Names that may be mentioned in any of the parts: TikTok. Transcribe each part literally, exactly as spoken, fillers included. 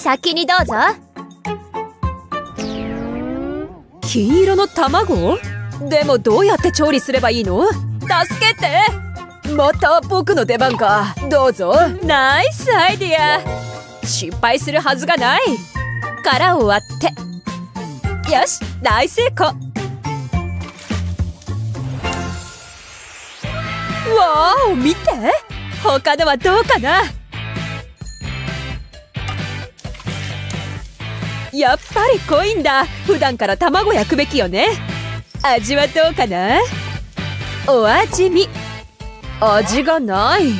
先にどうぞ。金色の卵？でもどうやって調理すればいいの？助けて！また僕の出番か。どうぞ。ナイスアイデア。失敗するはずがない。殻を割って。よし、大成功。わーお、見て！他のはどうかな？やっぱり濃いんだ。普段から卵焼くべきよね。味はどうかな？お味見。味がない。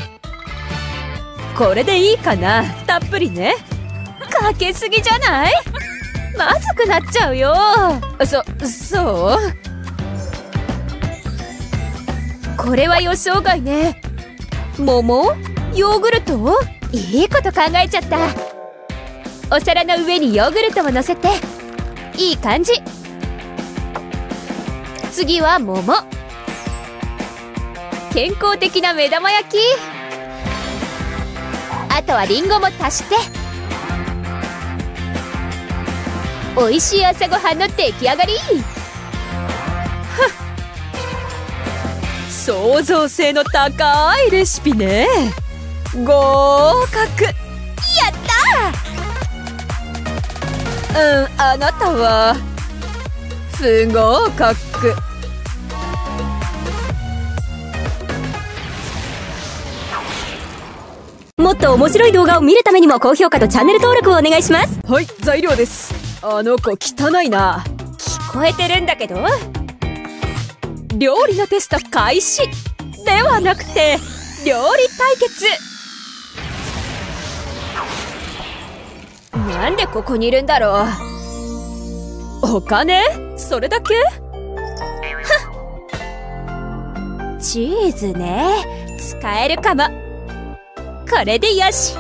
これでいいかな。たっぷりね。かけすぎじゃない？まずくなっちゃうよ。そ、そう？これは予想外ね。桃？ヨーグルト？いいこと考えちゃった。お皿の上にヨーグルトを乗せて、いい感じ。次は桃。健康的な目玉焼き。あとはリンゴも足して。美味しい朝ごはんの出来上がり。創造性の高いレシピね。合格。やったー。うん、あなたは不合格。もっと面白い動画を見るためにも高評価とチャンネル登録をお願いします。はい、材料です。あの子汚いな。聞こえてるんだけど。料理のテスト開始ではなくて料理対決。なんでここにいるんだろう。お金？それだけ？はっ。チーズね。使えるかも。これでよし。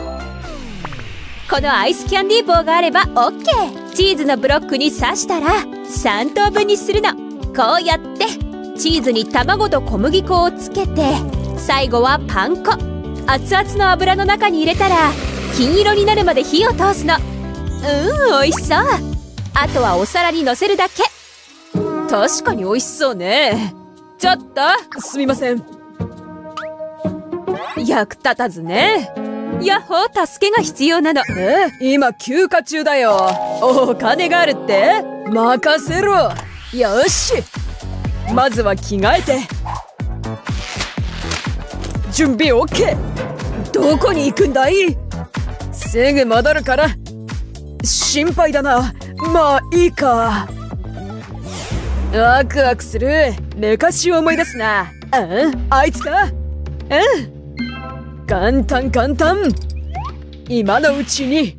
このアイスキャンディー棒があれば オーケー。チーズのブロックに刺したらさん等分にするの。こうやってチーズに卵と小麦粉をつけて、最後はパン粉。熱々の油の中に入れたら金色になるまで火を通すの。うん、美味しそう。あとはお皿にのせるだけ。確かに美味しそうね。ちょっと、すみません。役立たずね。ヤッホー、助けが必要なの。え、今休暇中だよ。お金があるって？任せろ。よし。まずは着替えて。準備 オーケー。どこに行くんだい？すぐ戻るから。心配だな。まあいいか。ワクワクする。昔を思い出すな。うん、あいつか。うん。簡単簡単。今のうちに。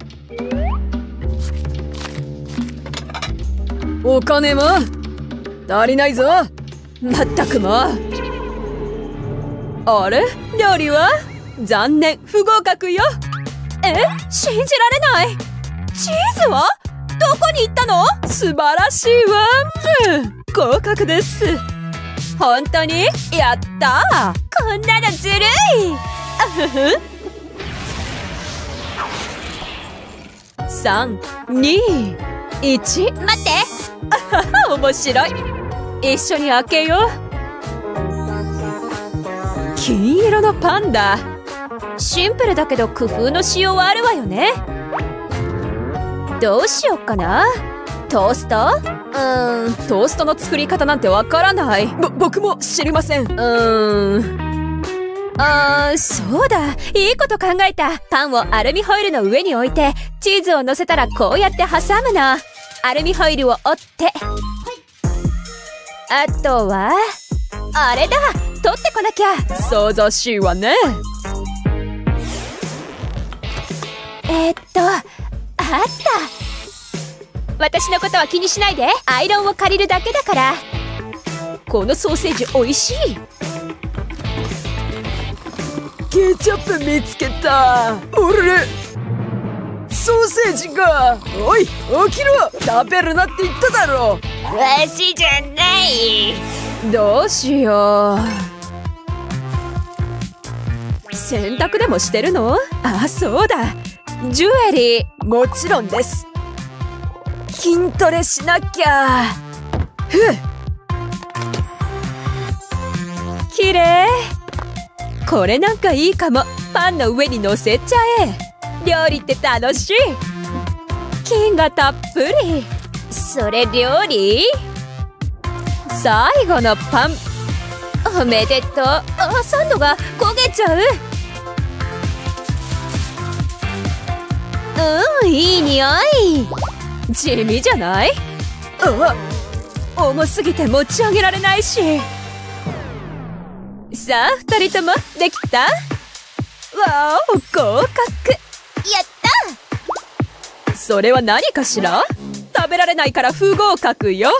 お金も足りないぞ。まったくもう。あれ？料理は？残念、不合格よ。え、信じられない。チーズはどこに行ったの？素晴らしいわ。うん、合格です。本当に？やった。こんなのずるい。あふふ。さん、に、いち。待って。あはは、面白い。一緒に開けよう。金色のパンダ。シンプルだけど工夫のしようはあるわよね。どうしよっかな。トースト？うーん、トーストの作り方なんてわからない。ぼ、僕も知りません。うーん、あー、そうだ、いいこと考えた。パンをアルミホイルの上に置いて、チーズをのせたらこうやって挟むの。アルミホイルを折って。あとはあれだ、取ってこなきゃ。想像しいわね。えっと、あった。私のことは気にしないで。アイロンを借りるだけだから。このソーセージおいしい。ケチャップ見つけた。おれ、ソーセージが。おい、起きろ。食べるなって言っただろ。わしじゃない。どうしよう。洗濯でもしてるの？あ、そうだ、ジュエリー、もちろんです。筋トレしなきゃ。ふう、きれい。これなんかいいかも。パンの上にのせちゃえ。料理って楽しい。菌がたっぷり。それ料理。最後のパン、おめでとう。あ、サンドが焦げちゃう。うん、いい匂い。地味じゃない？あ、重すぎて持ち上げられないし。さあ、二人ともできた？わお、合格。やった！それは何かしら？食べられないから不合格よ。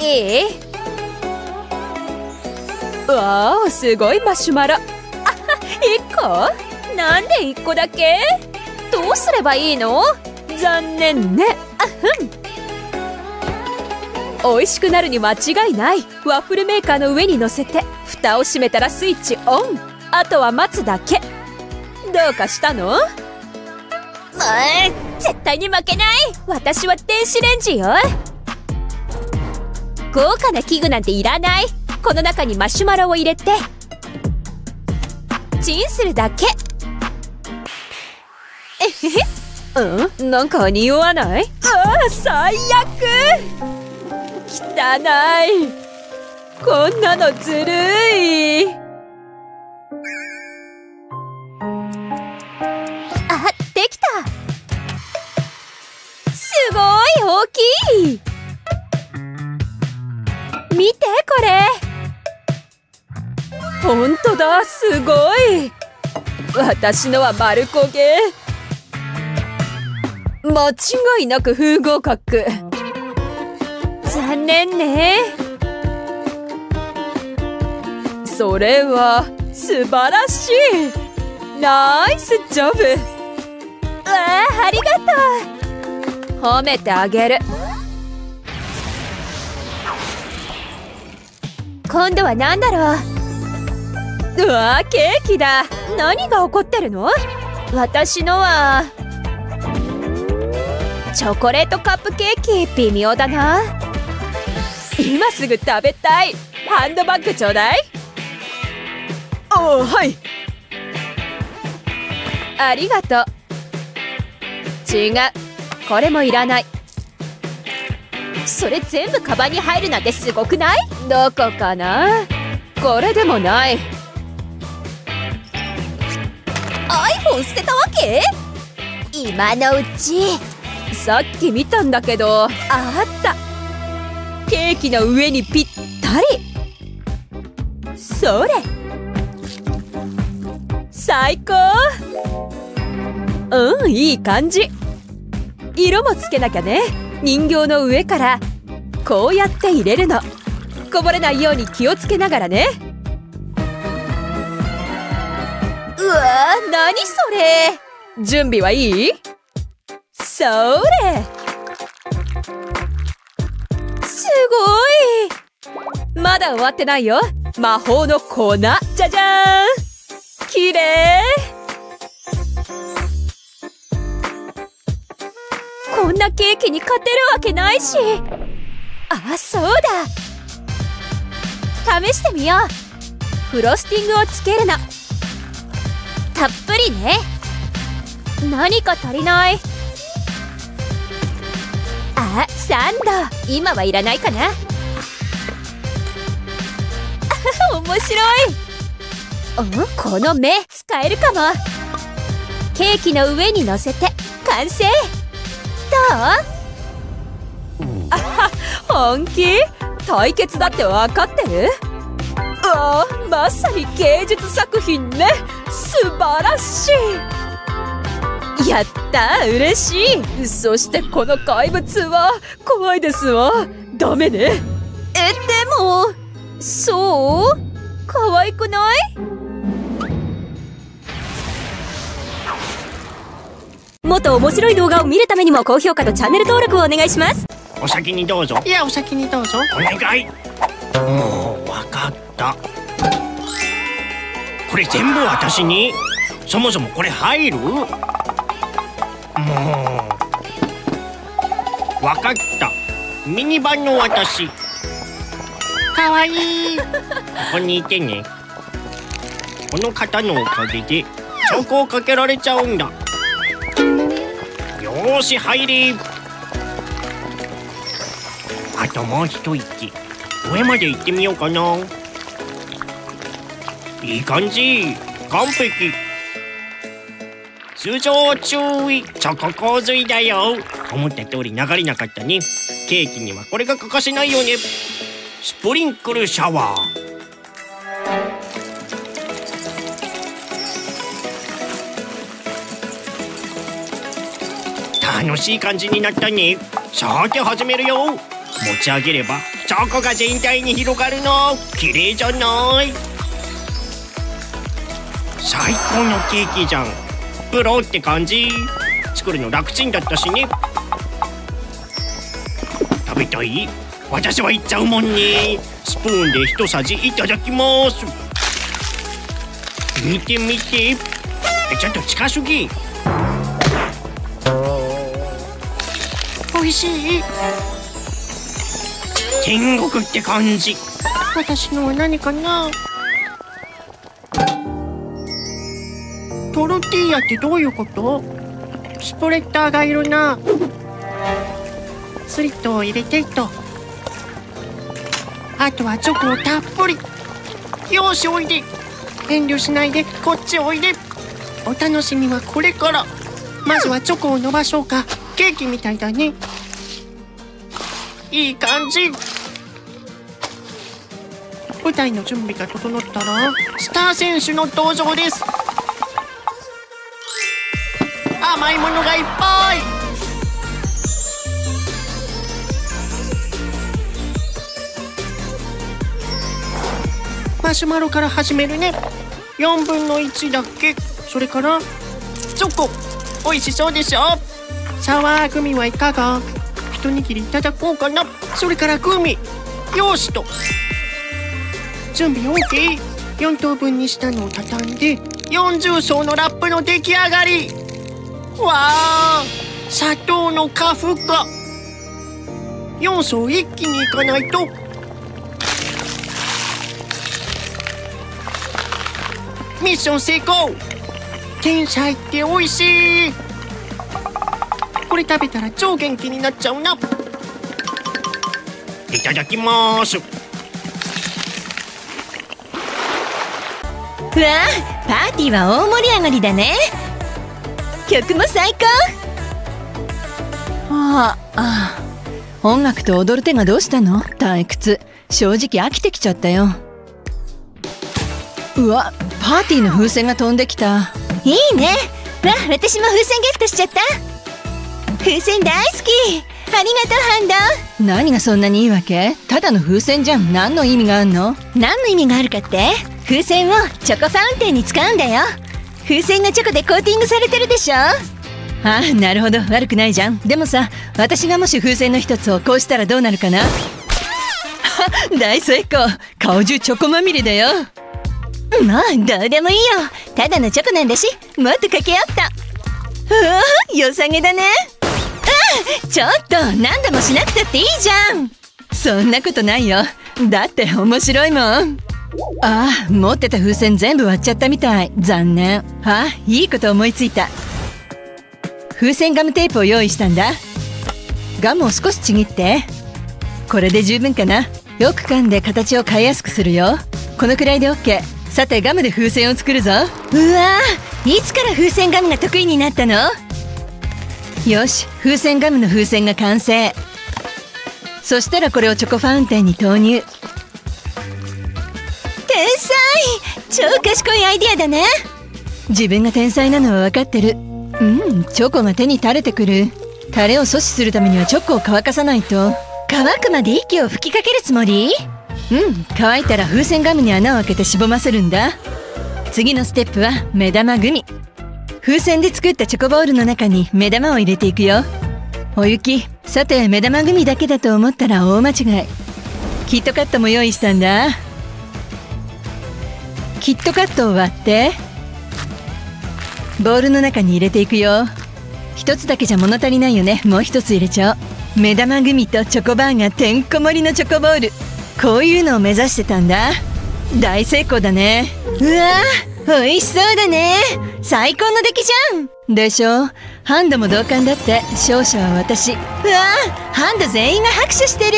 いい？わー、すごいマシュマロ。あ、いっこ？なんでいっこだけ？どうすればいいの？残念ね。あふん。美味しくなるに間違いない。ワッフルメーカーの上に乗せて、蓋を閉めたらスイッチオン。あとは待つだけ。どうかしたの？もう絶対に負けない。私は電子レンジよ。豪華な器具なんていらない。この中にマシュマロを入れてチンするだけ。えへへ、うん、なんか匂わない？ああ、最悪。汚い。こんなのずるい。あ、できた。すごい大きい。見てこれ。ほんとだ、すごい。私のは丸焦げ。間違いなく不合格。残念ね。それは素晴らしい。ナイスジョブ。わあ、ありがとう。褒めてあげる。今度は何だろう。うわー、ケーキだ。何が起こってるの？私のはチョコレートカップケーキ。微妙だな。今すぐ食べたい。ハンドバッグちょうだい。おー、はい、ありがとう。違う、これもいらない。それ全部カバンに入るなんてすごくない？どこかな。これでもない。iPhone 捨てたわけ？今のうち。さっき見たんだけど。あった。ケーキの上にぴったり。それ。最高。うん、いい感じ。色もつけなきゃね。人形の上からこうやって入れるの。こぼれないように気をつけながらね。うわー、なにそれ。準備はいい？それ、すごい。まだ終わってないよ。魔法の粉、じゃじゃーん。きれい。こんなケーキに勝てるわけないし。あ、そうだ。試してみよう。フロスティングをつけるの。たっぷりね。何か足りない。あ、サンド、今はいらないかな。面白い。うん、この目使えるかも。ケーキの上に乗せて完成。どう？あは、本気？対決だって分かってる？ああ、まさに芸術作品ね。素晴らしい。やった、嬉しい。そしてこの怪物は怖いですわ。ダメね。え、でもそう？可愛くない？もっと面白い動画を見るためにも高評価とチャンネル登録をお願いします。お先にどうぞ。いや、お先にどうぞ。お願い。もうわかった。これ全部私に？そもそもこれ入る？もうわかった、ミニバンの私。かわいい。ここにいてね。この方のおかげでチョコをかけられちゃうんだ。よーし入れ。あともう一息、上まで行ってみようかな。いい感じ、完璧。通常注意、チョコ洪水だよ。思った通り流れなかったね。ケーキにはこれが欠かせないよね。スプリンクルシャワー。楽しい感じになったね。さて始めるよ。持ち上げればチョコが全体に広がるの。綺麗じゃない？最高のケーキじゃん。プロって感じ。作るの楽ちんだったしね。食べたい？私はいっちゃうもんね。スプーンで一さじいただきます。見て見て、ちょっと近すぎ。美味しい。天国って感じ。私のは何かな。トルティーヤってどういうこと？スプレッダーがいるな。スリットを入れていと、あとはチョコをたっぷり。よしおいで、遠慮しないでこっちおいで。お楽しみはこれから。まずはチョコを伸ばそうか。ケーキみたいだね。いい感じ。舞台の準備が整ったらスター選手の登場です。甘いものがいっぱい。マシュマロから始めるね。よんぶんのいちだっけ。それからチョコ美味しそうでしょ。サワーグミはいかが。一握りいただこうかな。それからグミ、よしと。準備 OK。 よん等分にしたのを畳んでよんじゅう層のラップの出来上がり。わあ、砂糖の過負荷。よん層一気にいかないと。ミッション成功。天才っておいしい。これ食べたら超元気になっちゃうな。いただきます。わあ、パーティーは大盛り上がりだね。曲も最高。ああ、音楽と踊る手がどうしたの？退屈。正直飽きてきちゃったよ。うわ、パーティーの風船が飛んできた。いいね。わあ、私も風船ゲットしちゃった。風船大好き。ありがとうハンド。何がそんなにいいわけ？ただの風船じゃん。何の意味があるの？何の意味があるかって、風船をチョコファウンテンに使うんだよ。風船がチョコでコーティングされてるでしょ。ああ、なるほど、悪くないじゃん。でもさ、私がもし風船の一つをこうしたらどうなるかな？大成功。顔中チョコまみれだよ。もうどうでもいいよ。ただのチョコなんだし、もっとかけよっと。うお、良さげだね。ちょっと何度もしなくたっていいじゃん。そんなことないよ。だって面白いもん。ああ、持ってた風船全部割っちゃったみたい。残念。ああ、いいこと思いついた。風船ガムテープを用意したんだ。ガムを少しちぎって。これで十分かな。よく噛んで形を変えやすくするよ。このくらいで OK。 さてガムで風船を作るぞ。うわー、いつから風船ガムが得意になったの？よし、風船ガムの風船が完成。そしたらこれをチョコファウンテンに投入。天才！超賢いアイディアだね。自分が天才なのは分かってる。うん、チョコが手に垂れてくる。タレを阻止するためにはチョコを乾かさないと。乾くまで息を吹きかけるつもり？うん、乾いたら風船ガムに穴を開けてしぼませるんだ。次のステップは目玉グミ。風船で作ったチョコボールの中に目玉を入れていくよ。おゆき、さて目玉グミだけだと思ったら大間違い。キットカットも用意したんだ。キットカットを割ってボウルの中に入れていくよ。一つだけじゃ物足りないよね。もう一つ入れちゃおう。目玉グミとチョコバーがてんこ盛りのチョコボール、こういうのを目指してたんだ。大成功だね。うわー、美味しそうだね。最高の出来じゃん。でしょ。ハンドも同感だって。勝者は私。うわー、ハンド全員が拍手してる。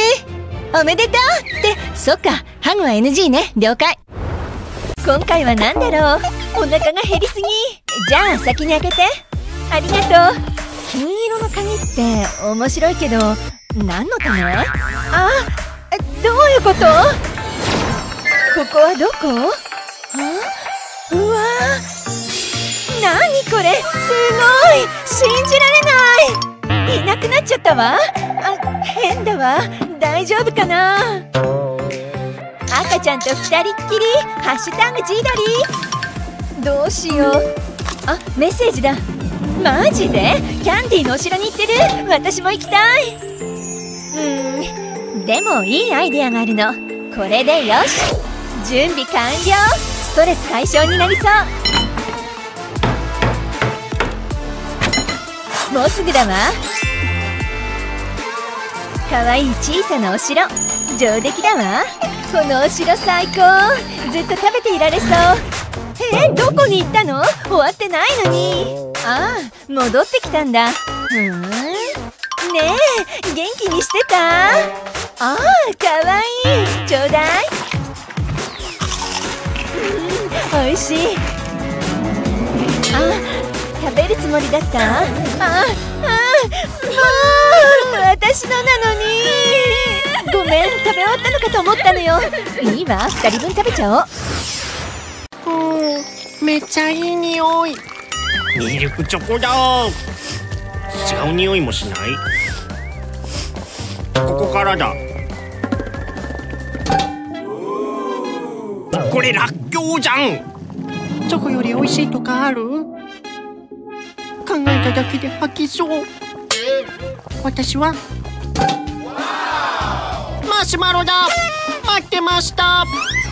おめでとうって、そっか、ハグは エヌジー ね。了解。今回は何だろう。お腹が減りすぎ。じゃあ先に開けて。ありがとう。金色の鍵って面白いけど何のため？あ、どういうこと？ここはどこ？はあ、うわー、何これ、すごい、信じられない。いなくなっちゃったわ。あ、変だわ。大丈夫かな。赤ちゃんと二人っきり。ハッシュタグ自撮り。どうしよう。あ、メッセージだ。マジで？キャンディーのお城に行ってる。私も行きたい。うーん、でもいいアイデアがあるの。これでよし。準備完了。ストレス解消になりそう。もうすぐだわ。かわいい小さなお城、上出来だわ。このお城最高。ずっと食べていられそう。えー、どこに行ったの？終わってないのに。ああ、戻ってきたんだ。ふーん。ねえ、元気にしてた？ああ、かわいい。ちょうだい。うん、おいしい。あ、食べるつもりだった？ああ、もう私のなのに。ごめん、食べ終わったのかと思ったのよ。いいわ、ふたりぶん食べちゃおう。うん、めっちゃいい匂い。ミルクチョコだ。違う匂いもしない？ここからだ。これらっきょうじゃん。チョコより美味しいとかある？考えただけで吐きそう。私はマシュマロだ。待ってました。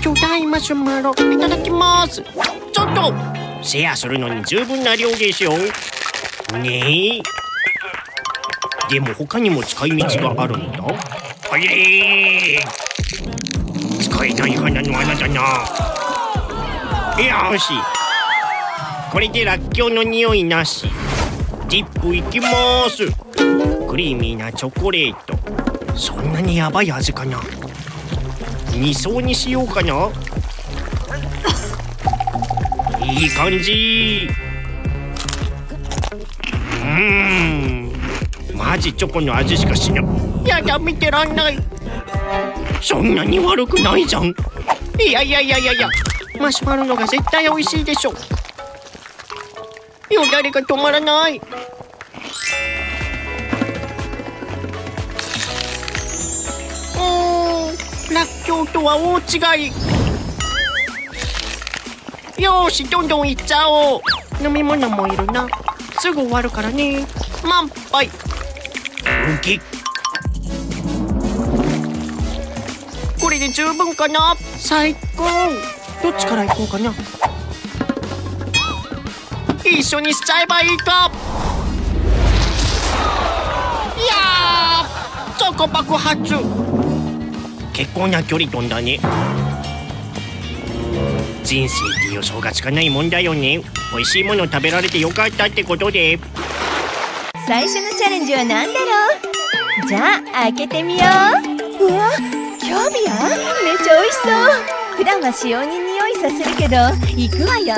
巨大マシュマロいただきます。ちょっとシェアするのに十分な量でしょね。えでも他にも使い道があるんだ。あれー、使えない花の穴だな。いや、よし、これでらっきょうの匂いなし。ディップいきまーす。クリーミーなチョコレート。そんなにやばい味かな。に層にしようかな。いい感じ。うーん、マジチョコの味しかしない。やだ、見てらんない。そんなに悪くないじゃん。いやいやいやいやいや、マシュマロのが絶対美味しいでしょ。よだれが止まらない。うん、らっきょうとは大違い。よし、どんどんいっちゃおう。飲み物もいるな。すぐ終わるからね。満杯。うんき。これで十分かな。最高。どっちから行こうかな。一緒にしちゃえばいいか。いやー、チョコ爆発。結構な距離飛んだね。人生って予想がつかないもんだよね。美味しいもの食べられてよかったってことで。最初のチャレンジは何だろう。じゃあ開けてみよう。うわ、キャビアめっちゃ美味しそう。普段は塩に匂いさせるけど行くわよ。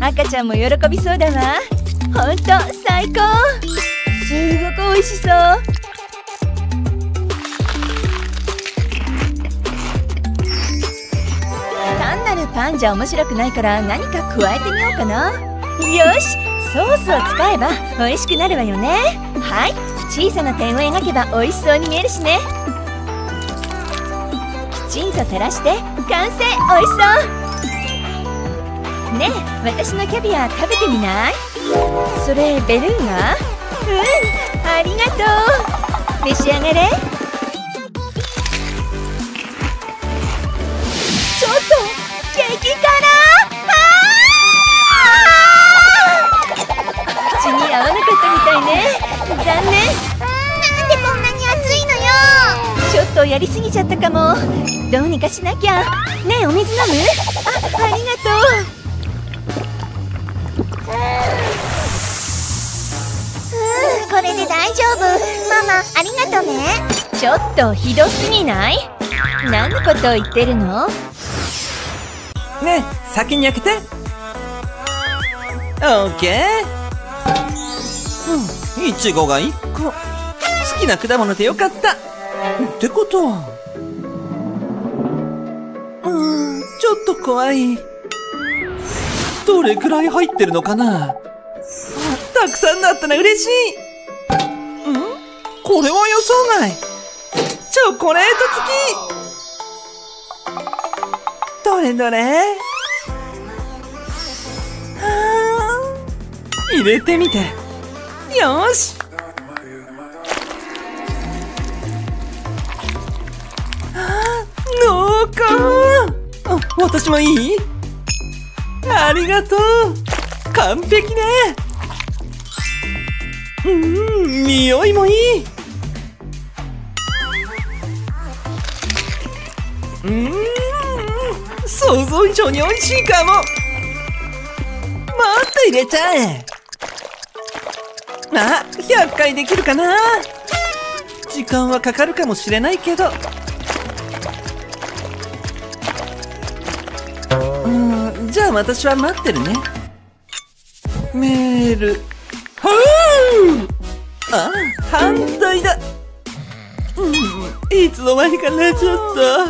赤ちゃんも喜びそうだわ。ほんと最高。すごく美味しそう。単なるパンじゃ面白くないから何か加えてみようかな。よし、ソースを使えば美味しくなるわよね。はい、小さな点を描けば美味しそうに見えるしね。きちんと垂らして完成。美味しそうね。私のキャビア食べてみない？それベルーガ？うん、ありがとう。召し上がれ。ちょっやりすぎちゃったかも。どうにかしなきゃ。ねえ、お水飲む？あ、ありがとう。うー、これで大丈夫。ママ、ありがとね。ちょっとひどすぎない？何のことを言ってるの？ねえ、先に開けて。オッケー。うん、いちごがいっこ。好きな果物でよかったってことは。うん、ちょっと怖い。どれくらい入ってるのかな。たくさんだったら嬉しい。うん、これは予想外。チョコレート付き。どれどれ、はー、入れてみて。よし、あ、私もいい？ありがとう。完璧ね。うん、匂いもいい。うん、想像以上に美味しいかも。もっと入れちゃえ。あ、ひゃっかいできるかな。時間はかかるかもしれないけど。じゃあ私は待ってるね。メール。はあ、あ、反対だ。うん、いつの間にか寝ちゃった。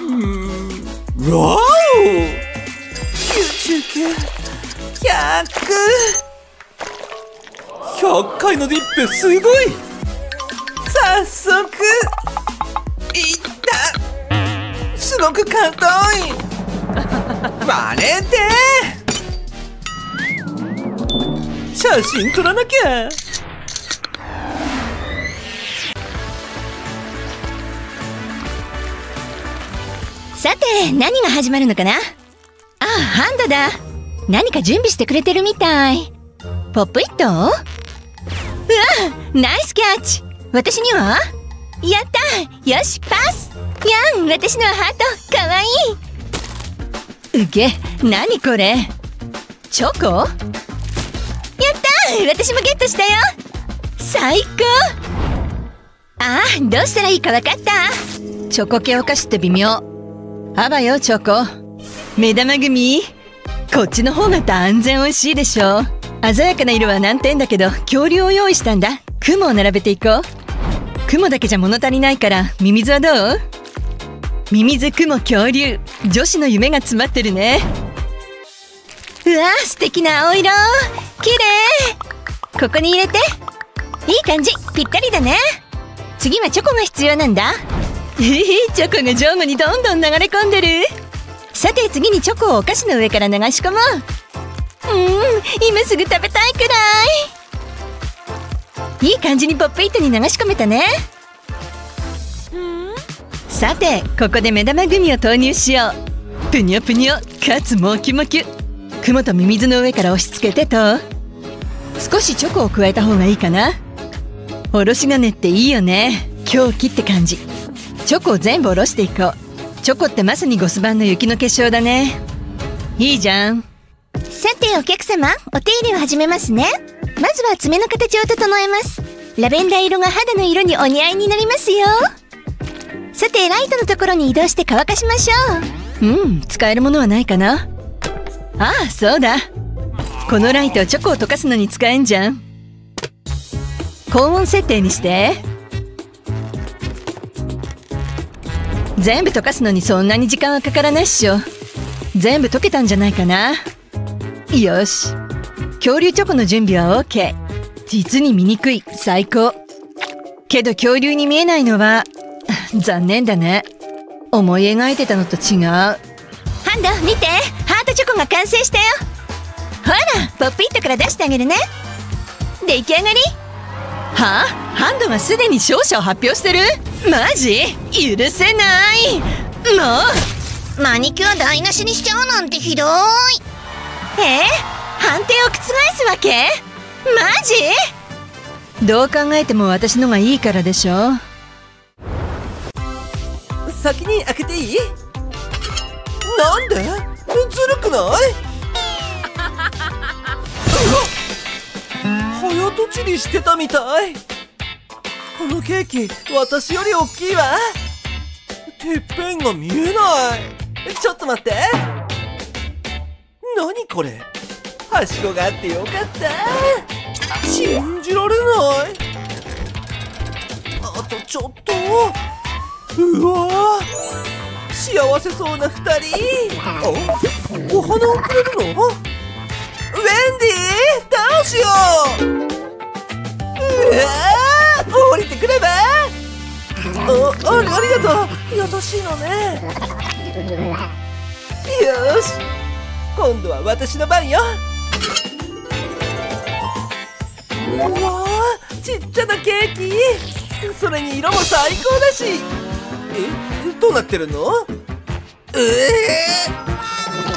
うん、わお。きゅうじゅうきゅう、ひゃく。ひゃっかいのディップすごい。早速。いった。すごく硬い。バレて。写真撮らなきゃ。さて、何が始まるのかな。あ、ハンドだ。何か準備してくれてるみたい。ポップイット。うわ、ナイスキャッチ。私にはやった。よし、パス。やん、私のハートかわいい。うげ、なにこれ。チョコ。やったー、私もゲットしたよ。最高。ああ、どうしたらいいかわかった。チョコ系お菓子って微妙。あばよチョコ。目玉組。こっちの方が断然美味しいでしょう。鮮やかな色は難点だけど恐竜を用意したんだ。雲を並べていこう。雲だけじゃ物足りないからミミズはどう？ミミズ、雲、恐竜。女子の夢が詰まってるね。うわ、素敵な青色。綺麗。ここに入れて。いい感じ。ぴったりだね。次はチョコが必要なんだ。えー、チョコが上部にどんどん流れ込んでる。さて、次にチョコをお菓子の上から流し込もう。うん、今すぐ食べたいくらい。いい感じにポップイートに流し込めたね。さて、ここで目玉グミを投入しよう。ぷにょぷにょ、かつモキモキ。雲とミミズの上から押し付けてと。少しチョコを加えた方がいいかな。おろし金っていいよね。狂気って感じ。チョコを全部おろしていこう。チョコってまさにゴス版の雪の結晶だね。いいじゃん。さて、お客様、お手入れを始めますね。まずは爪の形を整えます。ラベンダー色が肌の色にお似合いになりますよ。さて、ライトのところに移動して乾かしましょう。うん、使えるものはないかな。ああ、そうだ。このライト、チョコを溶かすのに使えんじゃん。高温設定にして。全部溶かすのにそんなに時間はかからないっしょ。全部溶けたんじゃないかな。よし、恐竜チョコの準備は オーケー。 実に醜い。最高。けど恐竜に見えないのは残念だね。思い描いてたのと違う。ハンド、見て。ハートチョコが完成したよ。ほら、ポップイットから出してあげるね。出来上がり。はあ、ハンドがすでに勝者を発表してる。マジ許せない。もうマニキュア台無しにしちゃうなんてひどい。えー、判定を覆すわけ。マジ。どう考えても私のがいいからでしょ。先に開けていい？なんで？ずるくない？早とちりしてたみたい。このケーキ、私より大きいわ。てっぺんが見えない。ちょっと待って。何これ？はしごがあってよかった。信じられない。あとちょっと。うわぁ、幸せそうな二人。お、お花をくれるの？ウェンディ、倒しよう。うわぁ、降りてくれば。あ、あ、ありがとう。優しいのね。よし、今度は私の番よ。うわぁ、ちっちゃなケーキ。それに色も最高だし。え、どうなってるの？ええー、うわ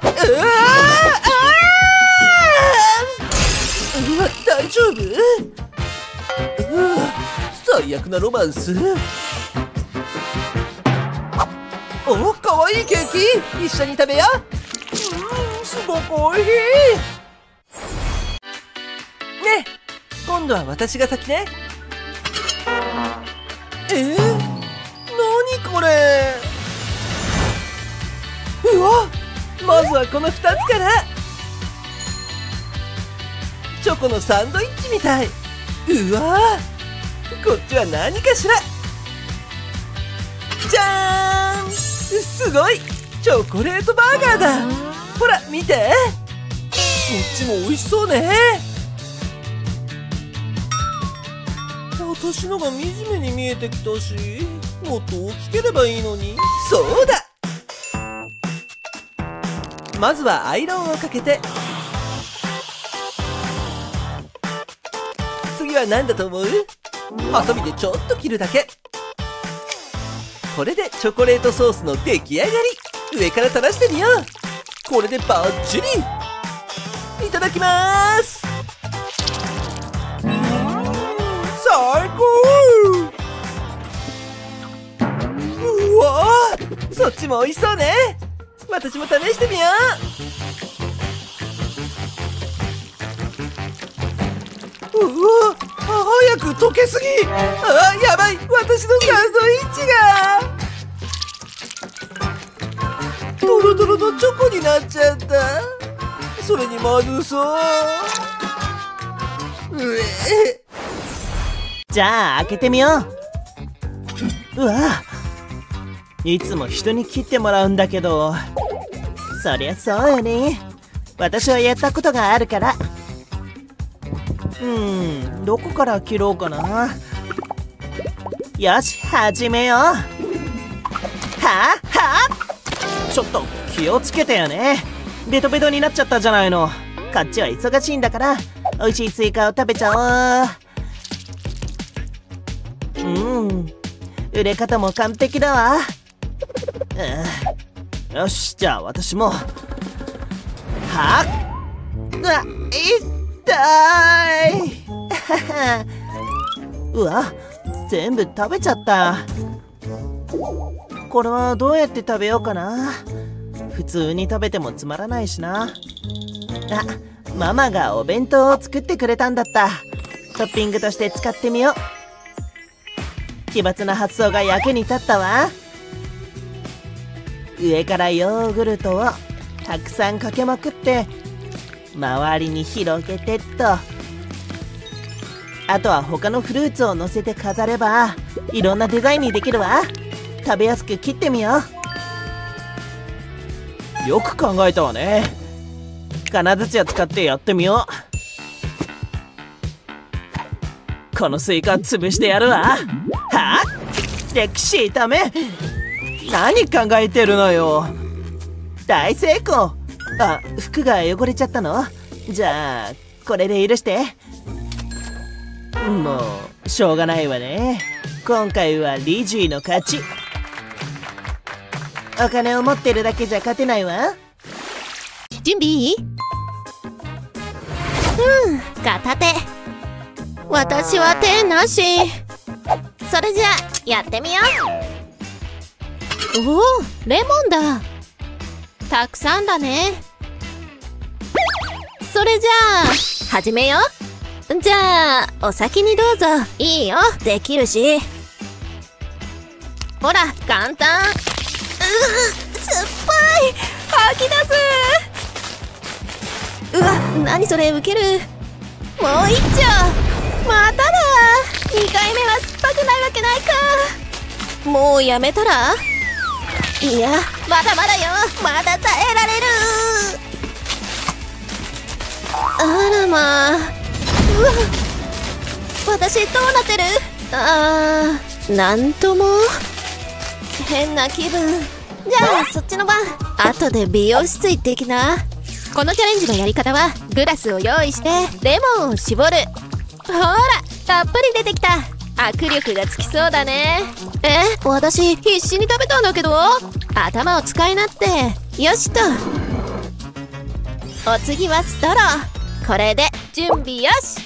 ー、うわ、大丈夫？うわ、最悪なロマンス。お、かわいいケーキ、一緒に食べよう。ん、すごくおいしいね。今度は私が先ね。えー、なにこれ。うわ、まずはこのふたつから。チョコのサンドイッチみたい。うわ、こっちは何かしら。じゃーん、すごい、チョコレートバーガーだ。ほら見て、こっちも美味しそうね。私のが惨めに見えてきたし、もっと大きければいいのに。そうだ、まずはアイロンをかけて。次は何だと思う？ハサミでちょっと切るだけ。これでチョコレートソースの出来上がり。上から垂らしてみよう。これでバッチリ。いただきます。最高！うわー、そっちも美味しそうね。私も試してみよう。うわー、早く溶けすぎ。あ、やばい、私のサンドイッチがドロドロのチョコになっちゃった。それにまずそう。うえ、じゃあ開けてみよう。うわぁ、いつも人に切ってもらうんだけど。そりゃそうよね、私はやったことがあるから。うん、どこから切ろうかな。よし、始めよう。はあはあ、ちょっと気をつけてよね。ベトベトになっちゃったじゃないの。こっちは忙しいんだから、美味しいスイカを食べちゃおう。うん、売れ方も完璧だわ。うん、よし、じゃあ私も。はあ、痛い。うわ、全部食べちゃった。これはどうやって食べようかな。普通に食べてもつまらないしな。あ、ママがお弁当を作ってくれたんだった。トッピングとして使ってみよう。奇抜な発想が役に立ったわ。上からヨーグルトをたくさんかけまくって、周りに広げてっと。あとは他のフルーツをのせて飾れば、いろんなデザインにできるわ。食べやすく切ってみよう。よく考えたわね。金槌を使ってやってみよう。このスイカ潰してやるわ。はあ、歴史炒め。何考えてるのよ。大成功。あ、服が汚れちゃったの。じゃあこれで許して。もうしょうがないわね。今回はリジーの勝ち。お金を持ってるだけじゃ勝てないわ。準備。うん、片手。私は手なし。それじゃあやってみよう。おお、レモンだ。たくさんだね。それじゃあ始めよう。じゃあお先にどうぞ。いいよ、できるし。ほら、簡単。うう、酸っぱい。吐き出す。うわ、何それ、ウケる。もう一丁。まただ。にかいめは酸っぱくないわけないか。もうやめたら？いや、まだまだよ。まだ耐えられる。あらまあ。うわ、私どうなってる？ああ、なんとも変な気分。じゃあそっちの番。後で美容室行ってきな。このチャレンジのやり方は、グラスを用意してレモンを絞る。ほら、たっぷり出てきた。握力がつきそうだね。え、私必死に食べたんだけど。頭を使いなって。よしと。お次はストロー。これで準備よし。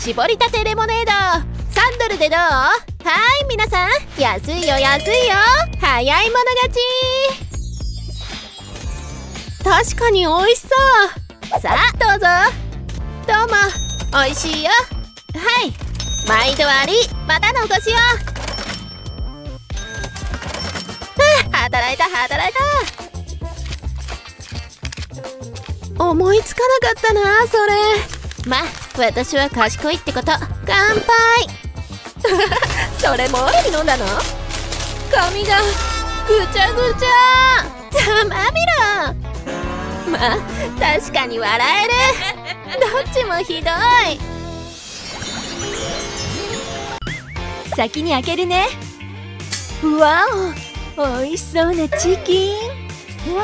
絞りたてレモネードさんドルでどう？はーい、皆さん、安いよ安いよ。早い者勝ち。確かに美味しそう。さあどうぞ。どうも美味しいよ。はい、毎度あり。またのお越しよ。あ、働いた働いた。思いつかなかったな、それ。まあ私は賢いってこと。乾杯。それも俺に飲んだの？髪がぐちゃぐちゃ。ざまみろ。まあ確かに笑える。どっちもひどい。先に開けるね。わお、美味しそうなチキン。わ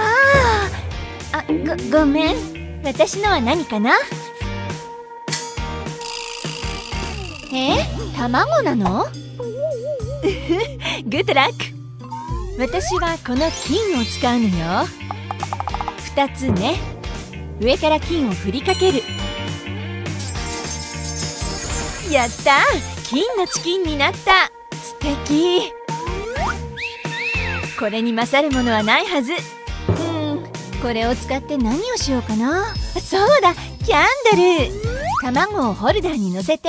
あ、あ、ご、ごめん。私のは何かな？え、卵なの？グッドラック。私はこの金を使うのよ。ふたつね。上から金を振りかける。やった！金のチキンになった。素敵。これに勝るものはないはず。うん、これを使って何をしようかな。そうだ、キャンドル。卵をホルダーにのせて、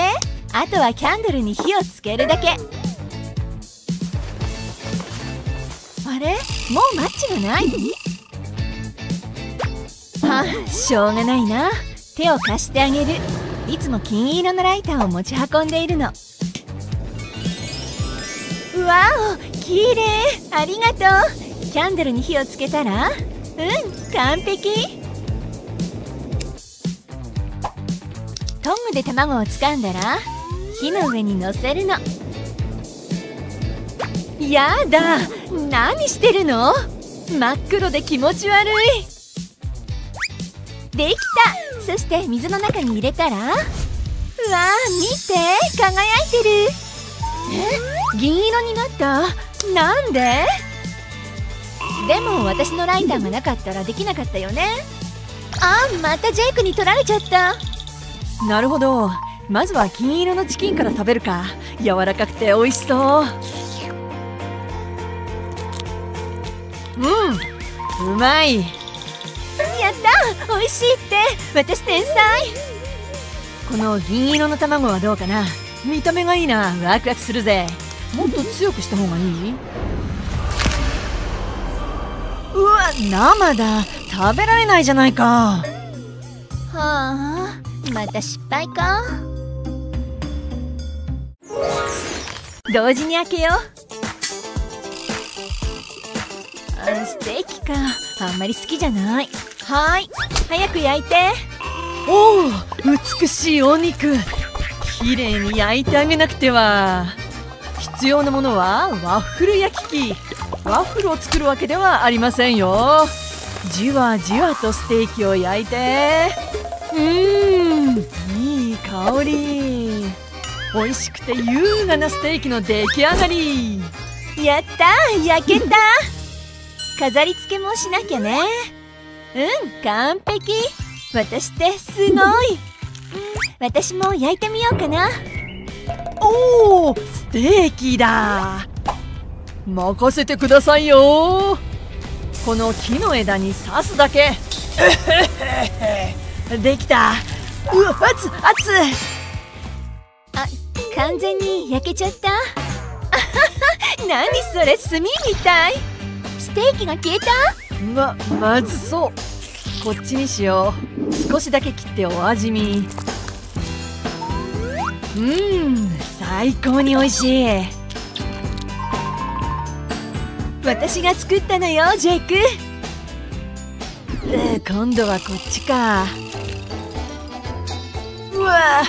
あとはキャンドルに火をつけるだけ。あれ、もうマッチがない？あ、しょうがないな。手を貸してあげる。いつも金色のライターを持ち運んでいるの。わお、きれい。ありがとう。キャンドルに火をつけたら、うん、完璧。トングで卵を掴んだら、火の上にのせるの。やだ、何してるの？真っ黒で気持ち悪い。できた。そして水の中に入れたら、うわー、見て、輝いてる。え、銀色になった。なんで？でも私のライターがなかったらできなかったよね。あ、またジェイクに取られちゃった。なるほど。まずは金色のチキンから食べるか。柔らかくて美味しそう。うん、うまい。やった、美味しいって。私天才。この銀色の卵はどうかな。見た目がいいな。ワクワクするぜ。もっと強くした方がいい？うわ、生だ。食べられないじゃないか。はあ、また失敗か。同時に開けよう。あ、ステーキか。あんまり好きじゃない。はーい、早く焼いて。おお、美しいお肉。きれいに焼いてあげなくては。必要なものはワッフル焼き器。ワッフルを作るわけではありませんよ。じわじわとステーキを焼いて。うーん、いい香り。美味しくて優雅なステーキの出来上がり。やった、焼けた。飾り付けもしなきゃね。うん、完璧。私ってすごい。私も焼いてみようかな。おお、ステーキだ。任せてくださいよ。この木の枝に刺すだけ。できた。うわ、熱々。あ、完全に焼けちゃった。何それ、炭みたい。ステーキが消えた。ま、まずそう。こっちにしよう。少しだけ切ってお味見。うん、最高に美味しい。私が作ったのよ、ジェイク。今度はこっちか。うわ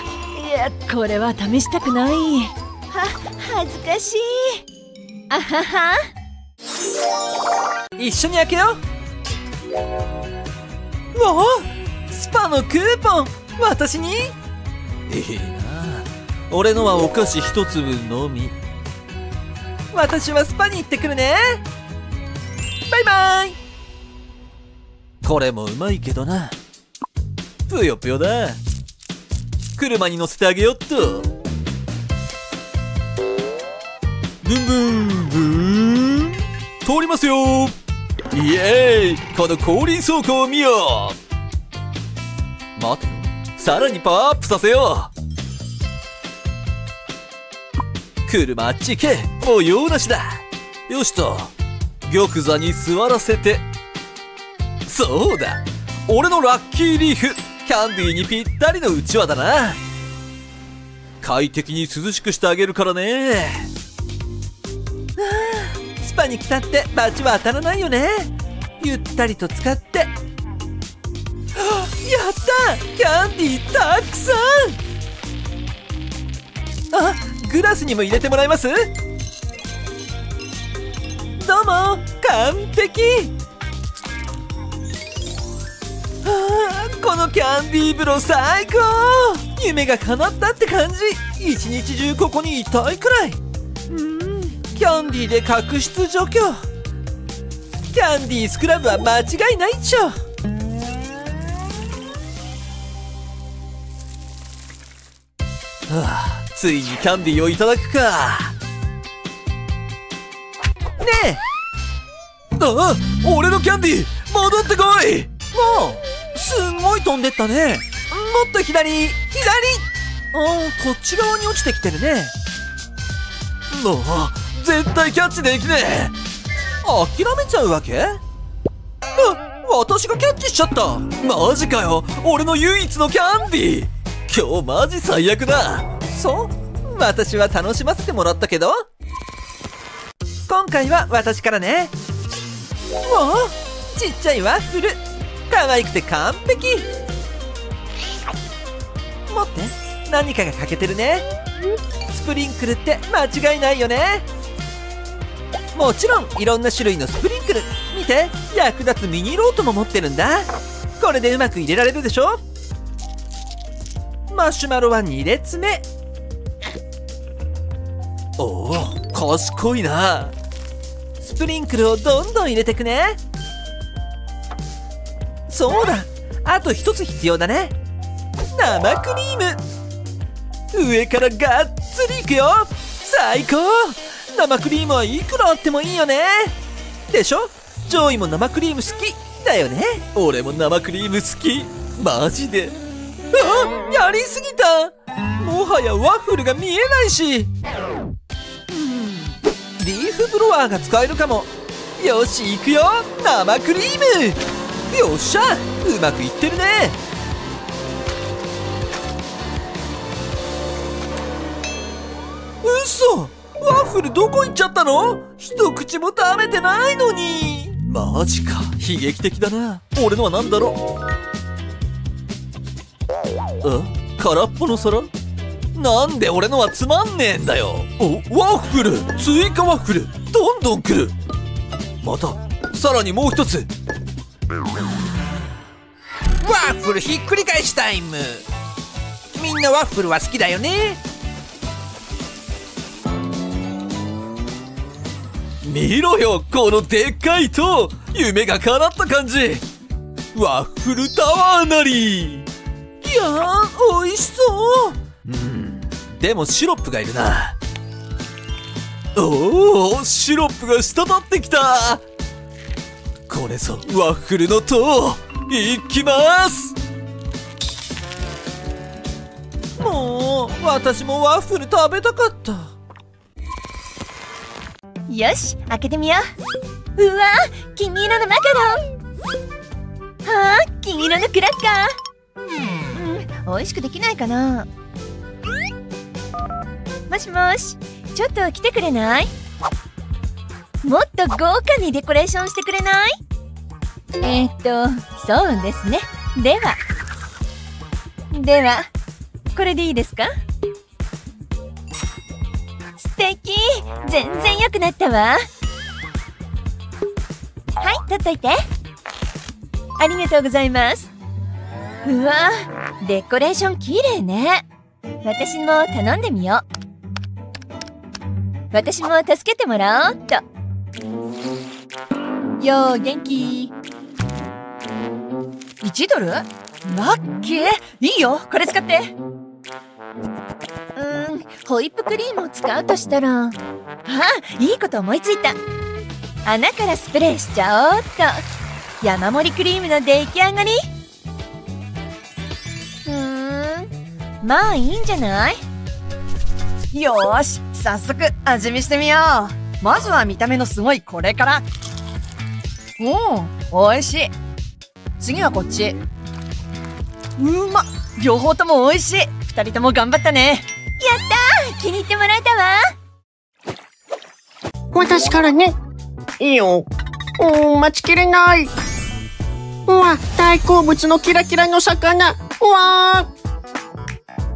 ー、いや、これは試したくない。は、恥ずかしい。あはは。一緒に開けよう。わあ、スパのクーポン、私に。いいな。俺のはお菓子一粒のみ。私はスパに行ってくるね。バイバイ。これもうまいけどな。ぷよぷよだ。車に乗せてあげよっと。ブンブンブン。通りますよ。イエーイ。この後輪走行を見よう。待てよ。さらにパワーアップさせよう。車あっち行け。もう用なしだ。よしと。玉座に座らせて。そうだ、俺のラッキーリーフ、キャンディーにぴったりのうちわだな。快適に涼しくしてあげるからね。あ、スパに来たって罰は当たらないよね。ゆったりと使って。やった、キャンディーたくさん。あ、グラスにも入れてもらえます？どうも、完璧。ああ、このキャンディー風呂最高。夢が叶ったって感じ。一日中ここにいたいくらい。うん、キャンディーで角質除去。キャンディースクラブは間違いないっしょ。はあ、ついにキャンディーをいただくかねえ。ああ、俺のキャンディー戻ってこい。もうすんごい飛んでったね。もっと左、左。ああ、こっち側に落ちてきてるね。もう絶対キャッチできねえ。諦めちゃうわけ？あ、私がキャッチしちゃった。マジかよ、俺の唯一のキャンディー。今日マジ最悪だ。そう、私は楽しませてもらったけど、今回は私からね。わあ、ちっちゃいワッフル、可愛くて完璧。待って、何かが欠けてるね。スプリンクルって間違いないよね。もちろんいろんな種類のスプリンクル。見て、役立つミニロートも持ってるんだ。これでうまく入れられるでしょ。マシュマロはにれつめ。おお、賢いな。スプリンクルをどんどん入れてくね。そうだ、あと一つ必要だね。生クリーム、上からがっつりいくよ。最高。生クリームはいくらあってもいいよね。でしょ、ジョイも生クリーム好きだよね。俺も生クリーム好き、マジで。あ、やりすぎた。もはやワッフルが見えないし。うん、リーフブロワーが使えるかも。よし、いくよ、生クリーム。よっしゃ、うまくいってるね。うそ、ワッフルどこ行っちゃったの？一口も食べてないのに。マジか、悲劇的だな。俺のは何だろう。あ、空っぽの皿。なんで俺のはつまんねえんだよ。お、ワッフル、追加ワッフル、どんどん来る。またさらにもう一つ。ワッフルひっくり返しタイム。みんなワッフルは好きだよね。見ろよ、このでっかい塔。夢が叶った感じ。ワッフルタワーなり。いやー、美味しそう。うん、でもシロップがいるな。おお、シロップが滴ってきた。これぞワッフルの塔。いきます。もう私もワッフル食べたかった。よし、開けてみよう。うわ、黄色のマカロン。はあ、黄色のクラッカー。うん、美味しくできないかな。もしもし、ちょっと来てくれない？もっと豪華にデコレーションしてくれない？えっと、そうですね。ではでは、これでいいですか？素敵！全然良くなったわ。はい、取っといて。ありがとうございます。うわ、デコレーションきれいね。私も頼んでみよう。私も助けてもらおうっと。よー、元気。いちドル？ラッキー。いいよ、これ使って。うーん、ホイップクリームを使うとしたら、あ、いいこと思いついた。穴からスプレーしちゃおうっと。山盛りクリームの出来上がり。うーん、まあいいんじゃない？よーし、早速味見してみよう。まずは見た目のすごいこれから。おお、美味しい。次はこっち。うまっ、両方とも美味しい。ふたりとも頑張ったね。やったー、気に入ってもらえたわ。私からね。いいよ。うん、待ちきれない。うわ、大好物のキラキラの魚。うわ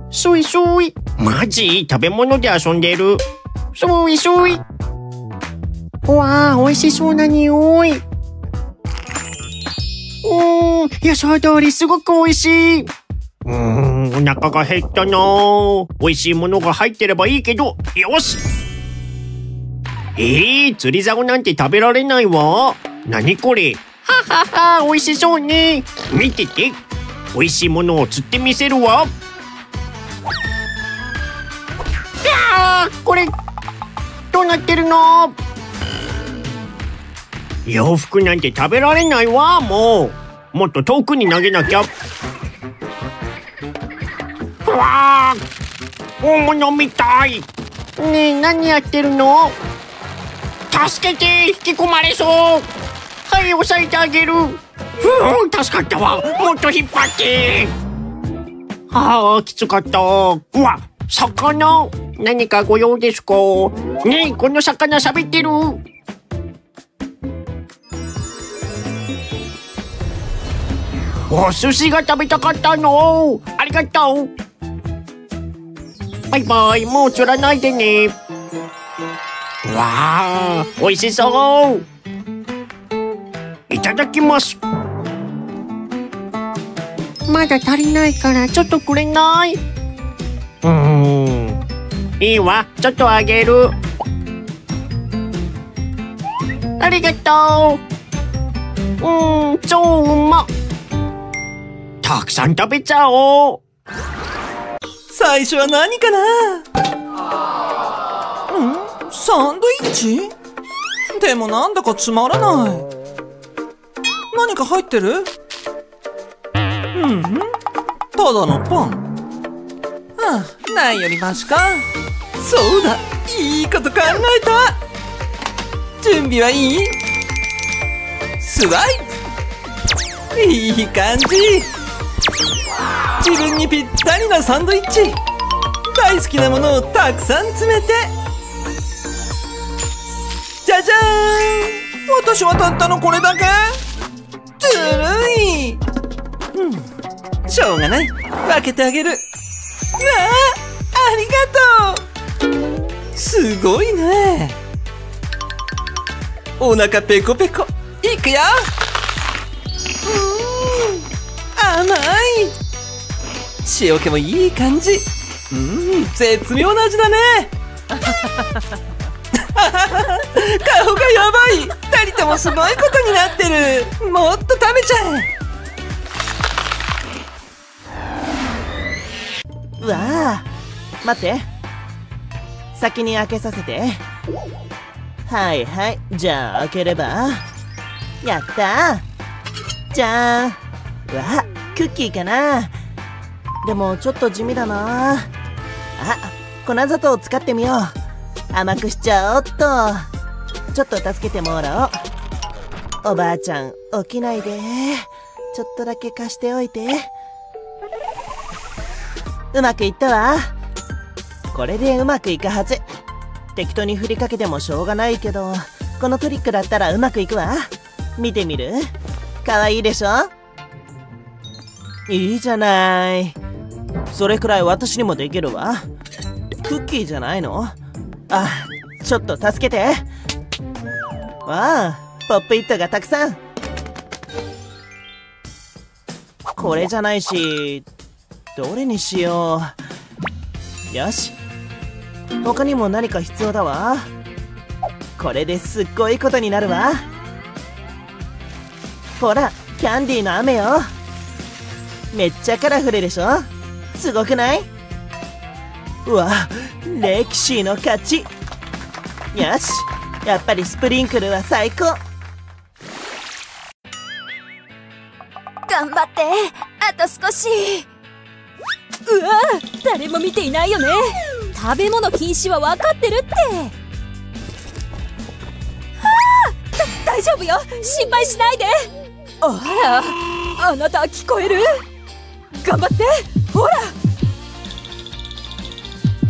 ー、しょいしょい。マジ？食べ物で遊んでる。しょいしょい。うわー、美味しそうな匂い。うーん、予想通りすごく美味しい。うーん、お腹が減ったなー。美味しいものが入ってればいいけど、よし。えー、釣り竿なんて食べられないわ。なにこれ。ははは、美味しそうね。見てて。美味しいものを釣ってみせるわ。これどうなってるの？洋服なんて食べられないわ。もうもっと遠くに投げなきゃ。うわー、大物みたい。ねえ、何やってるの？助けて、引き込まれそう。はい、押さえてあげる。ふう、助かったわ。もっと引っ張って。ああ、きつかった。うわ、魚、何かご用ですか？ねえ、この魚喋ってる。お寿司が食べたかったの。ありがとう。バイバイ、もう釣らないでね。わあ、おいしそう。いただきます。まだ足りないから、ちょっとくれない？うーん、いいわ。ちょっとあげる。ありがとう。うん、超うま。たくさん食べちゃおう。最初は何かな。うん、サンドイッチ？でもなんだかつまらない。何か入ってる？うん、ただのパン。ああ、ないよりマシか。そうだ、いいこと考えた。準備はいい？スワイプ。いい感じ。自分にぴったりなサンドイッチ。大好きなものをたくさん詰めて。じゃじゃーん。私はたったのこれだけ。ずるい。うん、しょうがない。分けてあげる。わあ、ありがとう。すごいね。お腹ペコペコ。いくよ。うーん、甘い。塩気もいい感じ。うん、絶妙な味だね。顔がやばい。ふたりともすごいことになってる。もっと食べちゃえ。わあ、待って。先に開けさせて。はいはい、じゃあ開ければ。やったー。じゃあわ、クッキーかな。でもちょっと地味だな。あ、粉砂糖を使ってみよう。甘くしちゃおっと。ちょっと助けてもらおう。おばあちゃん起きないで。ちょっとだけ貸しておいて。うまくいったわ。これでうまくいくはず。適当に振りかけてもしょうがないけど、このトリックだったらうまくいくわ。見てみる？かわいいでしょ？いいじゃない。それくらい私にもできるわ。クッキーじゃないの？あ、ちょっと助けて。わあ、ポップイットがたくさん。これじゃないし、どれにしよう。よし。他にも何か必要だわ。これですっごいことになるわ。ほら、キャンディーの雨よ。めっちゃカラフルでしょ。すごくない？うわ、レキシーの勝ち。よし、やっぱりスプリンクルは最高。頑張って、あと少し。うわ、誰も見ていないよね。食べ物禁止は分かってるって。ああ、大丈夫よ、心配しないで。あら、あなた聞こえる？頑張って、ほら。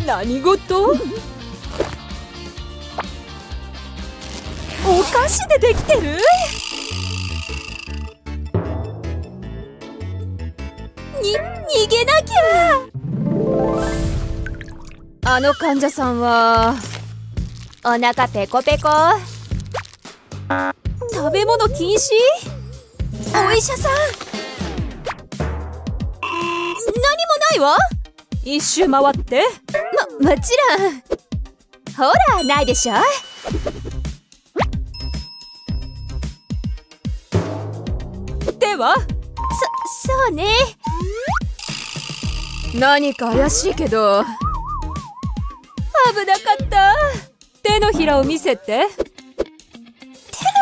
何事？お菓子でできてる？に、逃げなきゃ。あの患者さんはお腹ペコペコ。食べ物禁止？お医者さん、何もないわ。一周回って。も、もちろん。ほら、ないでしょ。では、そ、そうね。何か怪しいけど危なかった。手のひらを見せて。手の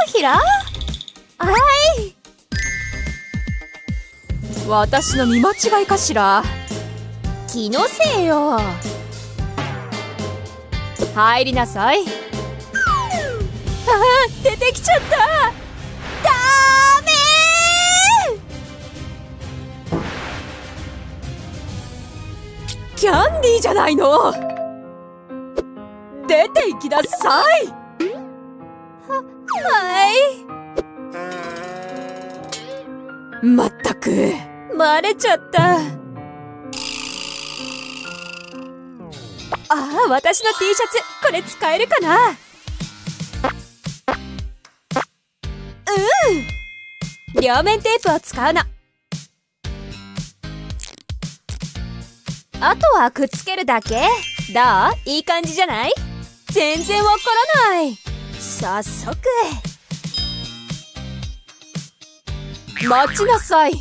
ひら？はい、私の見間違いかしら。気のせいよ。入りなさい。ああ、出てきちゃった。ダメー。キャンディーじゃないの。出て行きなさい。は、はい。まったく、バレちゃった。ああ、私の T シャツ、これ使えるかな。うん。両面テープを使うの。あとはくっつけるだけ。どう？いい感じじゃない？全然わからない。早速。待ちなさい。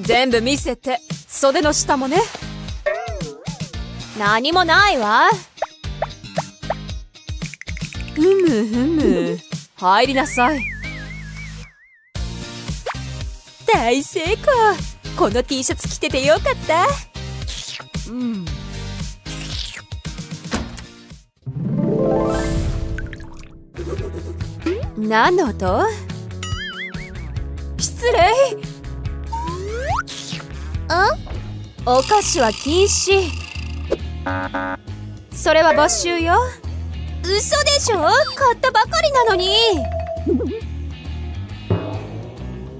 全部見せて。袖の下もね。何もないわ。ふむふむ。入りなさい。大成功。この T シャツ着ててよかった。うん。何の音？失礼。あ？お菓子は禁止。それは没収よ。嘘でしょ？買ったばかりなのに。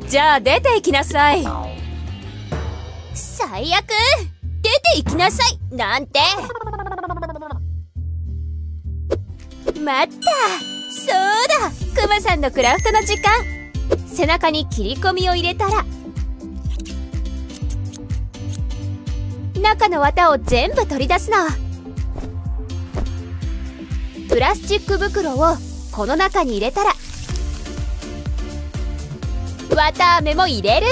じゃあ出て行きなさい。最悪。出て行きなさいなんて。待った。そうだ、クマさんのクラフトの時間。背中に切り込みを入れたら中の綿を全部取り出すの。プラスチック袋をこの中に入れたら綿あめも入れる。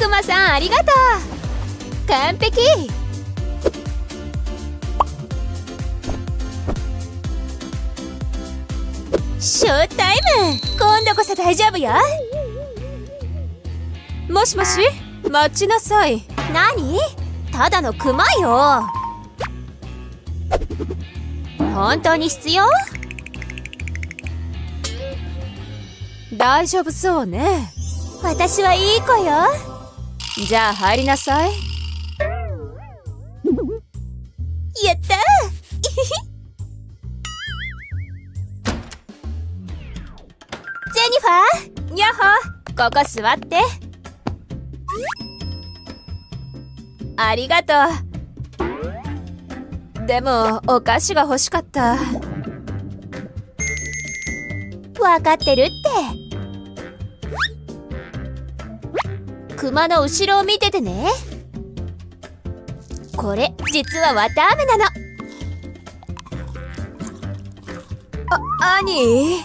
クマさん、ありがとう。完璧。ショータイム。今度こそ大丈夫よ。もしもし、待ちなさい。何？ただのクマよ。本当に必要？大丈夫そうね。私はいい子よ。じゃあ入りなさい。やったー。ジェニファー、ニャホ、ここ座って。ありがとう。でもお菓子が欲しかった。分かってるって。クマの後ろを見ててね。これ実はわたあめなの。あ、兄？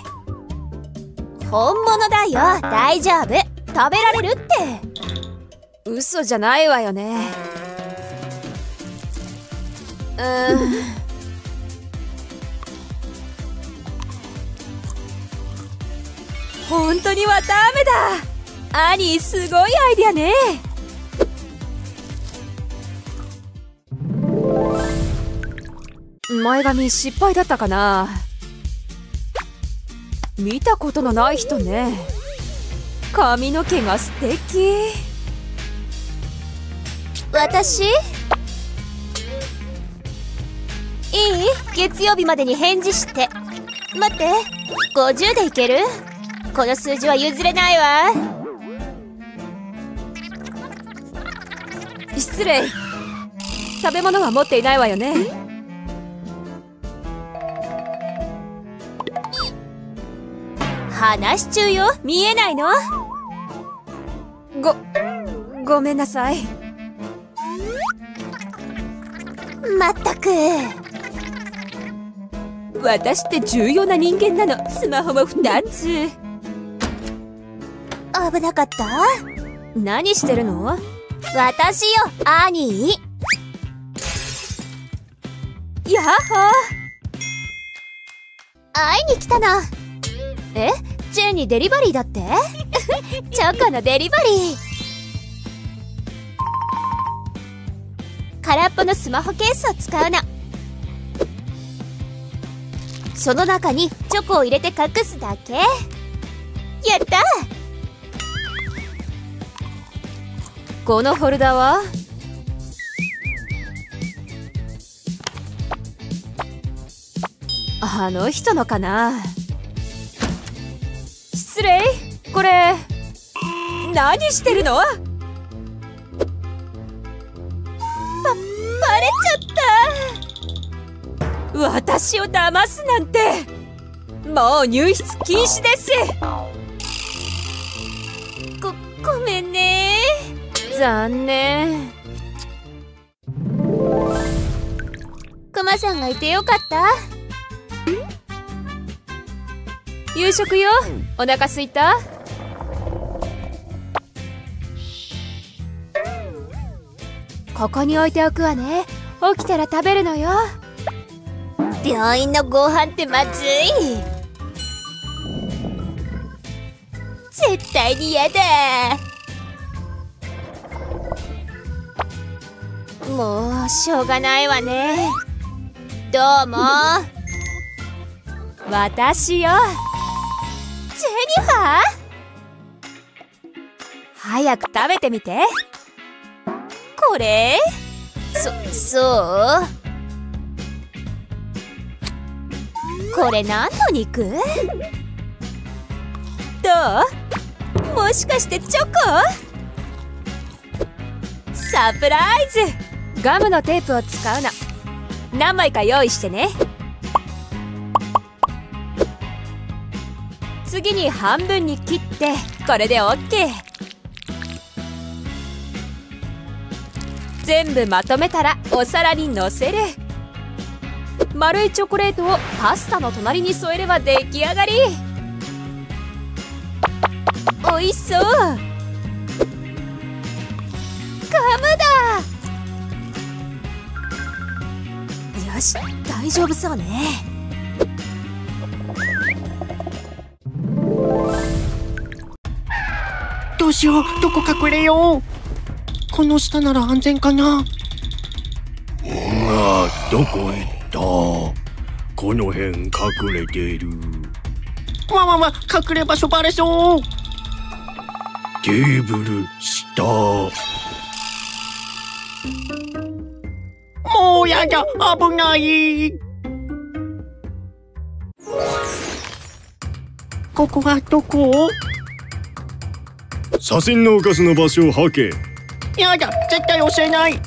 本物だよ、大丈夫。食べられるって。嘘じゃないわよね。うーん。本当にわたあめだ。兄、すごいアイディアね。前髪失敗だったかな。見たことのない人ね。髪の毛が素敵。私？いい？月曜日までに返事して。待って、ごじゅうでいける？この数字は譲れないわ。失礼。食べ物は持っていないわよね。話し中よ、見えないの？ご、ごめんなさい。まったく。私って重要な人間なの。スマホもふたつ。危なかった？何してるの？私よ、兄。やっほー。会いに来たの。え？ジェニーデリバリーだってチョコのデリバリー。空っぽのスマホケースを使うの。その中にチョコを入れて隠すだけ。やった。このフォルダは？あの人のかな。失礼。これ何してるの？ば、バレちゃった。私を騙すなんて。もう入室禁止です。ご、ごめんね。残念。クマさんがいてよかった。夕食よ。お腹すいた？ここに置いておくわね。起きたら食べるのよ。病院のご飯ってまずい。絶対に嫌だ。もうしょうがないわね。どうも。私よ。ジェニファー？早く食べてみて。これ？そ、そう？これ何の肉？どう？もしかしてチョコ？サプライズ！ガムのテープを使うの。何枚か用意してね。次に半分に切って、これで オーケー。 全部まとめたらお皿にのせる。丸いチョコレートをパスタの隣に添えれば出来上がり。おいしそう。ガムだ。よし、大丈夫そうね。しよう。どこ隠れよう。この下なら安全かな。ああ、どこ行った。この辺隠れている。わわわ、隠れ場所バレそう。テーブル下。もうやだ、危ない。ここはどこ？写真のお菓子の場所を吐け。やだ、絶対教えない。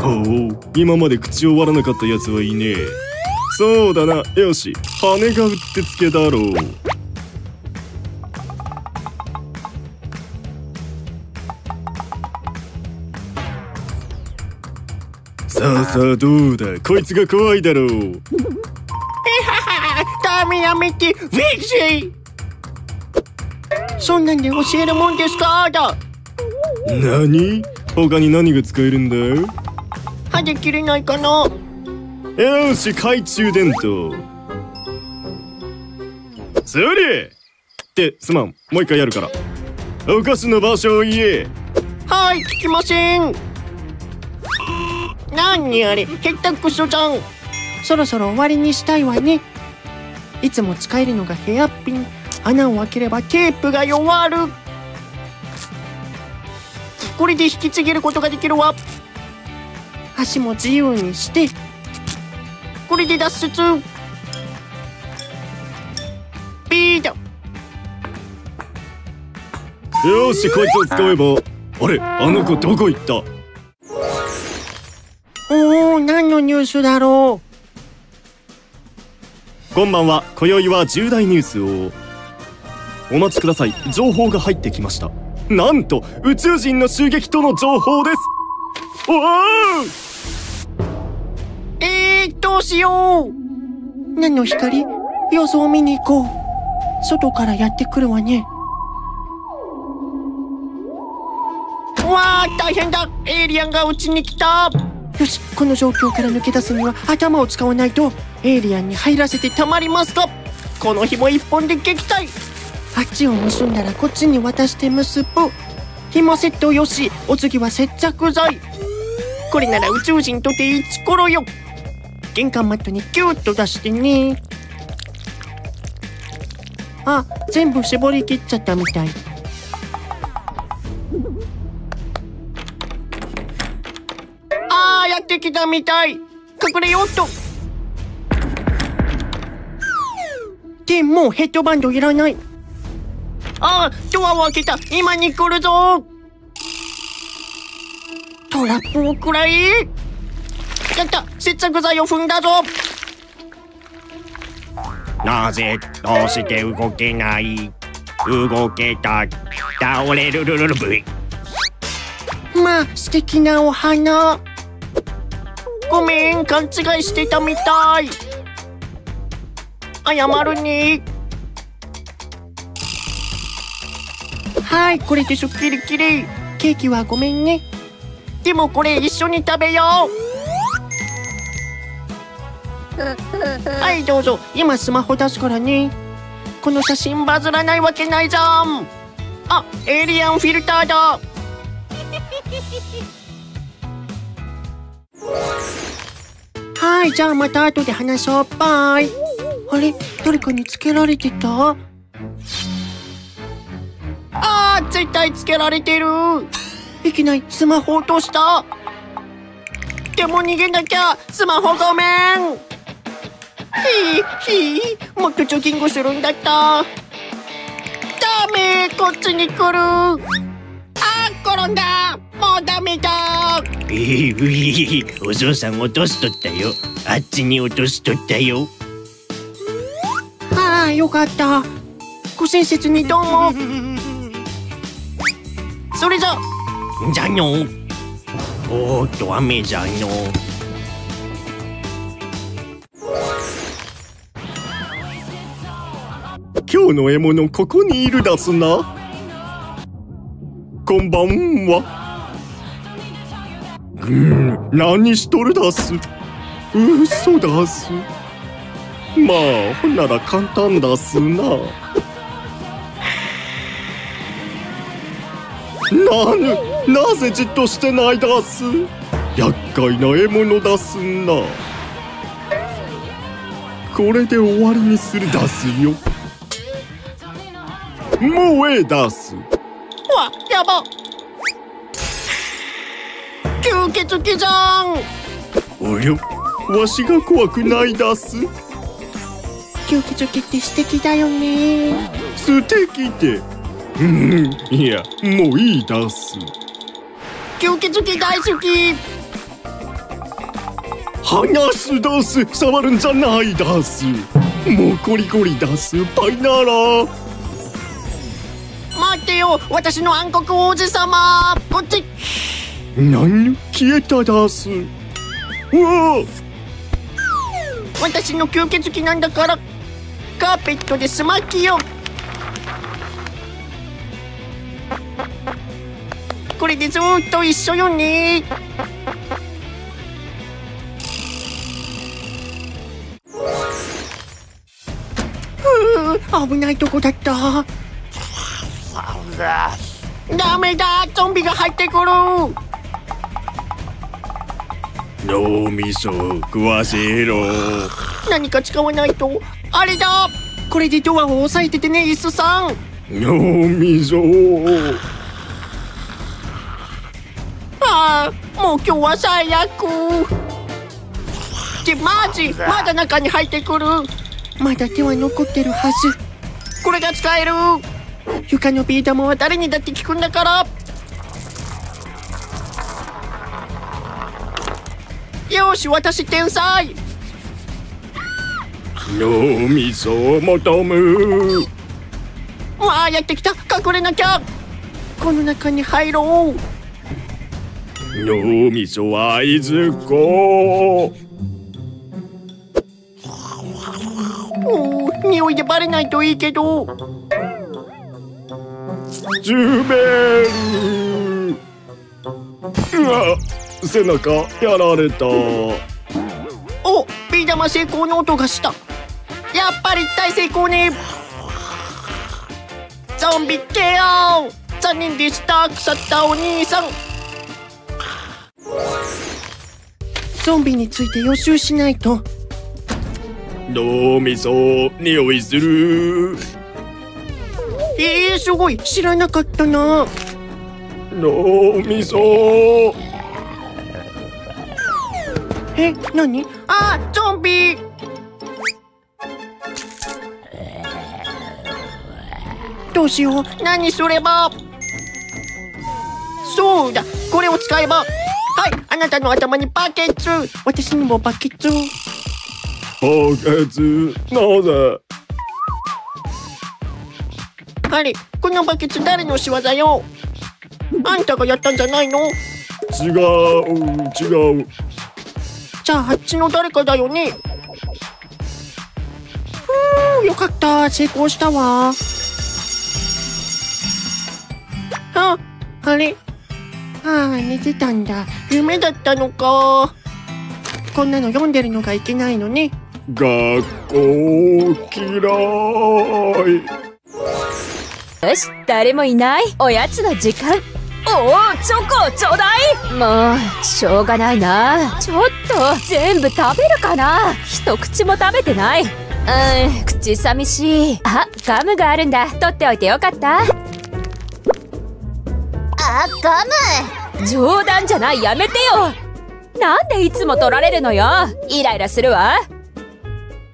ほう、今まで口を割らなかったやつはいねえ。そうだな、よし、羽がうってつけだろう。さあさあ、どうだ、こいつが怖いだろう。えはは、ダメ、やめて、フィクシー。そんなんで教えるもんですか。だ何、他に何が使えるんだ。歯で切れないかな。よし、懐中電灯。それってすまん、もう一回やるから。お菓子の場所を言え。はい、聞きません。何あれ、下手くそじゃん。そろそろ終わりにしたいわね。いつも使えるのがヘアピン。穴を開ければテープが弱る。これで引きちぎることができるわ。足も自由にして、これで脱出。ビーだ。よし、こいつを使えば。あれ、あの子どこ行った。おお、何のニュースだろう。こんばんは、今宵は重大ニュースを。お待ちください、情報が入ってきました。なんと宇宙人の襲撃との情報です。おお、えー、どうしよう。何の光？様子を見に行こう。外からやってくるわね。うわー、大変だ。エイリアンがうちに来た。よし、この状況から抜け出すには頭を使わないと。エイリアンに入らせてたまりますか。この紐一本で撃退。あっちを結んだらこっちに渡して結ぶ。紐セットよし、お次は接着剤。これなら宇宙人とてイチコロよ。玄関マットにキュッと出してね。あ、全部絞り切っちゃったみたい。ああ、やってきたみたい。隠れようっと。でもうヘッドバンドいらない。ああ、ドアを開けた。今に来るぞ。トラップをくらい。やった、接着剤を踏んだぞ。なぜどうして動けない。動けた、倒れるるるるぶい。まあ素敵なお花。ごめん、勘違いしてたみたい。謝るね。はい、これでしょ、キリキリ。ケーキはごめんね。でもこれ一緒に食べよう。はい、どうぞ。今スマホ出すからね。この写真バズらないわけないじゃん。あ、エイリアンフィルターだ。はい、じゃあまた後で話そう。バイ。あれ、誰かにつけられてた。あー、絶対つけられてる。いきなりスマホ落とした。でも逃げなきゃ。スマホごめん。ひいひい、もっと貯金をするんだった。ダメ、こっちに来る。あー、転んだ。もうダメだ。えー、ういい、お嬢さん落としとったよ。あっちに落としとったよ。ああ、よかった。ご親切にどうも。それじゃじゃの。おーっと、雨じゃの。今日の獲物ここにいるだすな。こんばんは。うん、何しとるだす。うそだす。まあほんなら簡単だすな。なぬ、なぜじっとしてないだす。厄介な獲物だすな。これで終わりにするだすよ。もうええだす。わ、やば。吸血鬼じゃん。おりゃ、わしが怖くないだす。吸血鬼って素敵だよね。素敵で。うん、いや、もういいだす。吸血鬼大好き。離すだす、触るんじゃないだす。もうゴリゴリだす、パイなら。待ってよ、私の暗黒王子様。こっち。何、消えただす。うわあ。私の吸血鬼なんだから、カーペットで済まきよ。これでずーっと一緒よね。ふう、危ないとこだった。ダメだ、ゾンビが入ってくる。脳みそ食わせろ。何か使わないと。あれだ、これでドアを押さえててね、イスさん。脳みそ。ああ、もう今日は最悪。ってマジ、まだ中に入ってくる。まだ手は残ってるはず。これが使える。床のビー玉は誰にだって効くんだから。よし、私天才。脳みそを求む。わあ、やってきた。隠れなきゃ。この中に入ろう。脳みそは合図子。おお、匂いでバレないといいけど。ジュベル。うわ、背中やられた。お、ビー玉成功の音がした。やっぱり大成功ね。ゾンビケアをさんにんでした。腐ったお兄さん。ゾンビについて予習しないと。脳みそ匂いする。えー、すごい、知らなかったな。脳みそ。え、なに？あー、ゾンビ。どうしよう、何すれば。そうだ、これを使えば。はい、あなたの頭にバケツ。私にもバケツ。バケツ、なぜ。あれ、このバケツ誰の仕業よ。あんたがやったんじゃないの。違う、違う。じゃあ、あっちの誰かだよね。ふう、よかった、成功したわ。あ、あれ。ああ、寝てたんだ。夢だったのか。こんなの読んでるのがいけないのね。学校嫌い。よし、誰もいない。おやつの時間。おお、チョコちょうだい。もうしょうがないな。ちょっと全部食べるかな。一口も食べてない。うん、口寂しい。あ、ガムがあるんだ。取っておいてよかった。あ、ガム。冗談じゃない、やめてよ。なんでいつも取られるのよ。イライラするわ。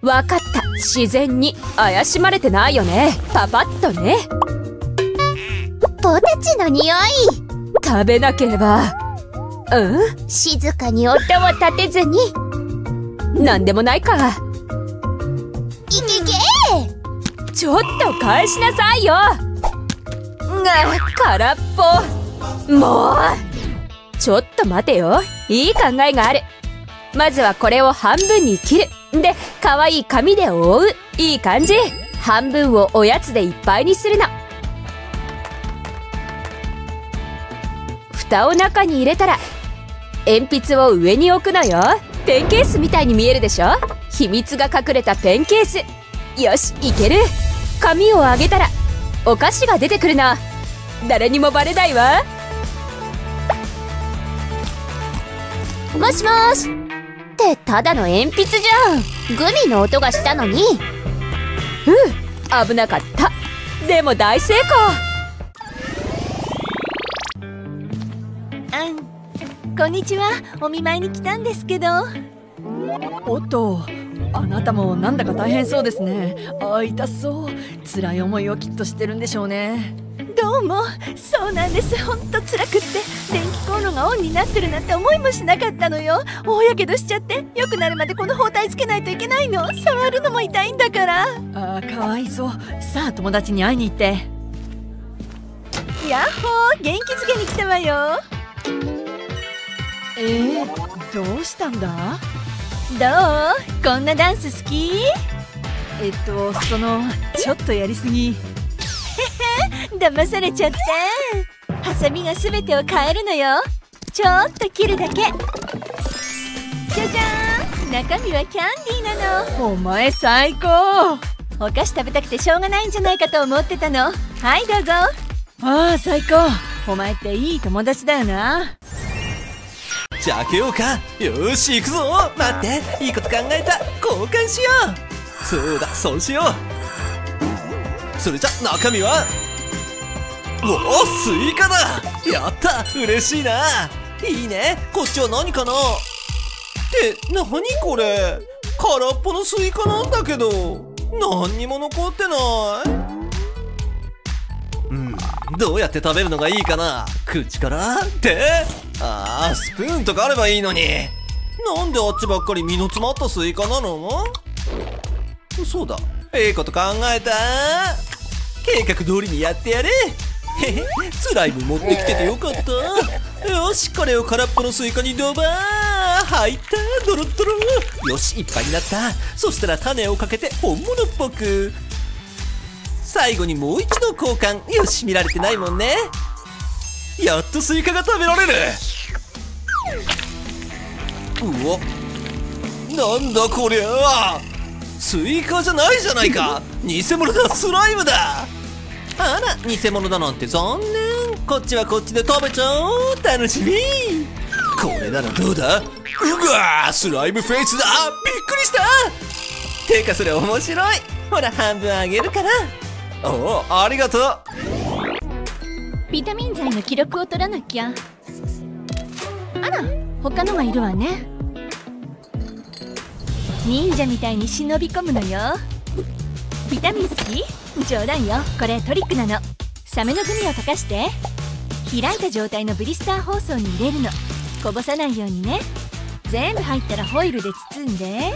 わかった、自然に。怪しまれてないよね。パパッとね。ポテチの匂い。食べなければ。うん、静かに音を立てずに。なんでもないか。いけいけ。ちょっと返しなさいよ。が、空っぽ。もう。ちょっと待てよ。いい考えがある。まずはこれを半分に切る。で、可愛い紙で覆う。いい感じ。半分をおやつでいっぱいにするの。蓋を中に入れたら鉛筆を上に置くのよ。ペンケースみたいに見えるでしょ。秘密が隠れたペンケース。よし、いける。紙を上げたらお菓子が出てくるな。誰にもバレないわ。もしもーしってただの鉛筆じゃん。グミの音がしたのに。うん、危なかった。でも大成功。うん、こんにちは。お見舞いに来たんですけど。おっと、あなたもなんだか大変そうですね。あ、痛そう。辛い思いをきっとしてるんでしょうね。どうも、そうなんです。ほんと辛くって、電気コンロがオンになってるなんて思いもしなかったのよ。大やけどしちゃって、良くなるまでこの包帯つけないといけないの。触るのも痛いんだから。あー、かわいそう。さあ、友達に会いに行って。やっほー、元気づけに来たわよ。えー、どうしたんだ？どう？こんなダンス好き？えっと、その、ちょっとやりすぎ。へへ、騙されちゃった。ハサミが全てを変えるのよ。ちょっと切るだけ。じゃじゃーん、中身はキャンディーなの。お前最高。お菓子食べたくてしょうがないんじゃないかと思ってたの。はい、どうぞ。ああ、最高。お前っていい友達だよな。じゃあ開けようか。よーし、行くぞ。待って、いいこと考えた。交換しよう。そうだ、そうしよう。それじゃ中身は、おお、スイカだ。やった、嬉しいな。いいね。こっちは何かなって、なにこれ。空っぽのスイカなんだけど、何にも残ってない。うん、どうやって食べるのがいいかな。口からってああ、スプーンとかあればいいのに。なんであっちばっかり身の詰まったスイカなの？そうだ、ええこと考えた。計画通りにやってやれ。へへ、スライム持ってきててよかった。よし、これを空っぽのスイカにドバー。入った、ドロッドロ。よし、いっぱいになった。そしたら種をかけて本物っぽく。最後にもう一度交換。よし、見られてないもんね。やっとスイカが食べられる。うわ、なんだこりゃ。スイカじゃないじゃないか。偽物だ、スライムだ。あら、偽物だなんて残念。こっちはこっちで食べちゃおう。楽しみ。これならどうだ。うわー、スライムフェイスだ。びっくりした。てかそれ面白い。ほら、半分あげるから。おお、ありがとう。ビタミン剤の記録を取らなきゃ。あら、他のがいるわね。忍者みたいに忍び込むのよ。ビタミン好き？冗談よ、これトリックなの。サメのグミを溶かして開いた状態のブリスター包装に入れるの。こぼさないようにね。全部入ったらホイルで包んで。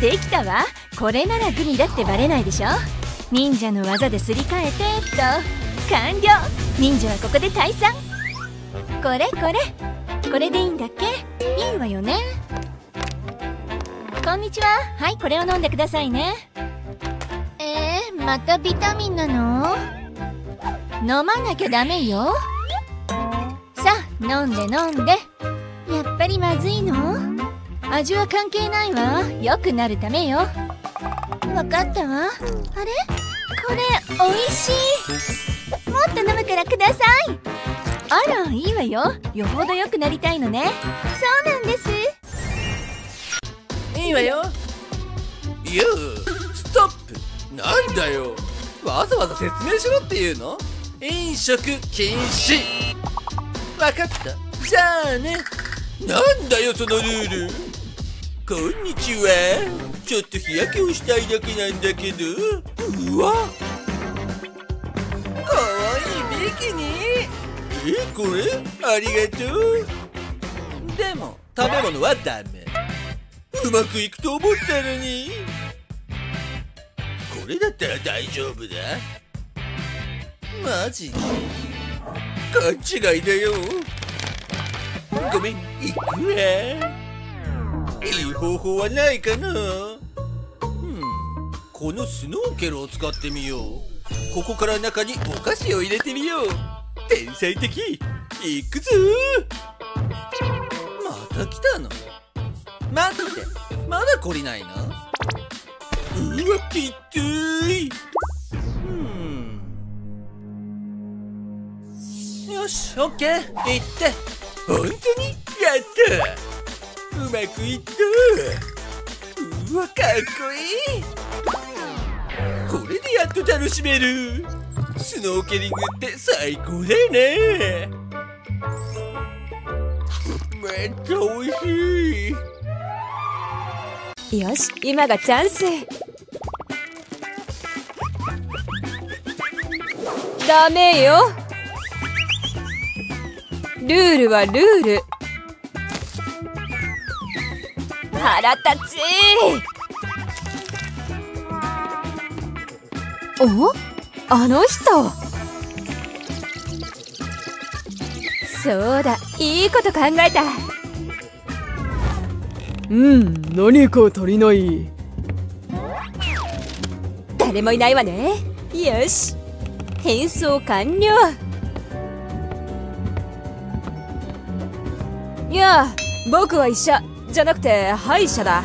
できたわ。これならグミだってバレないでしょ。忍者の技ですり替えてっと。完了。忍者はここで退散。これこれこれでいいんだっけ。いいわよね。こんにちは。はい、これを飲んでくださいね。えー、またビタミンなの？飲まなきゃダメよ。さあ、飲んで飲んで。やっぱりまずいの？味は関係ないわ。良くなるためよ。分かったわ。あれ？これおいしい。もっと飲むからください。あら、いいわよ。よほど良くなりたいのね。そうなんです。いいわよ。いや、ストップ。なんだよ、わざわざ説明しろって言うの。飲食禁止。わかった、じゃあね。なんだよそのルール。こんにちは。ちょっと日焼けをしたいだけなんだけど。うわっ、かわいいビキニ。え、これありがとう。でも食べ物はダメ。うまくいくと思ったのに。これだったら大丈夫だ。マジで勘違いだよ。ごめん、いくらいい方法はないかな。うん、このスノーケルを使ってみよう。ここから中にお菓子を入れてみよう。天才的。いくぞー。また来たの？待って、まだ懲りないな。うわ、きっとーい。うん。よし、オッケー、いって。ほんとにやった、うまくいった。うわ、かっこいい。これでやっと楽しめる。スノーケリングって最高だよね。めっちゃおいしい。よし、今がチャンス。ダメよ、ルールはルール。腹立ち。お、あの人。そうだ、いいこと考えた。うん、何か足りない。誰もいないわね。よし、変装完了。いや、僕は医者じゃなくて歯医者だ。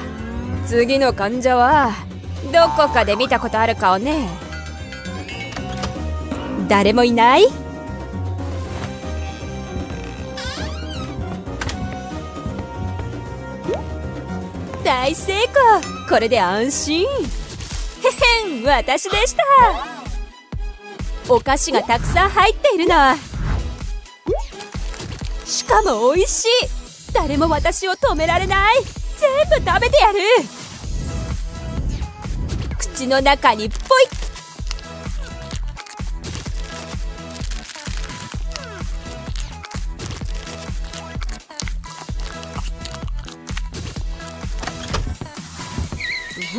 次の患者はどこかで見たことある顔ね。誰もいない。大成功。これで安心。へへん、私でした。お菓子がたくさん入っているな。しかも美味しい。誰も私を止められない。全部食べてやる。口の中にポイッ。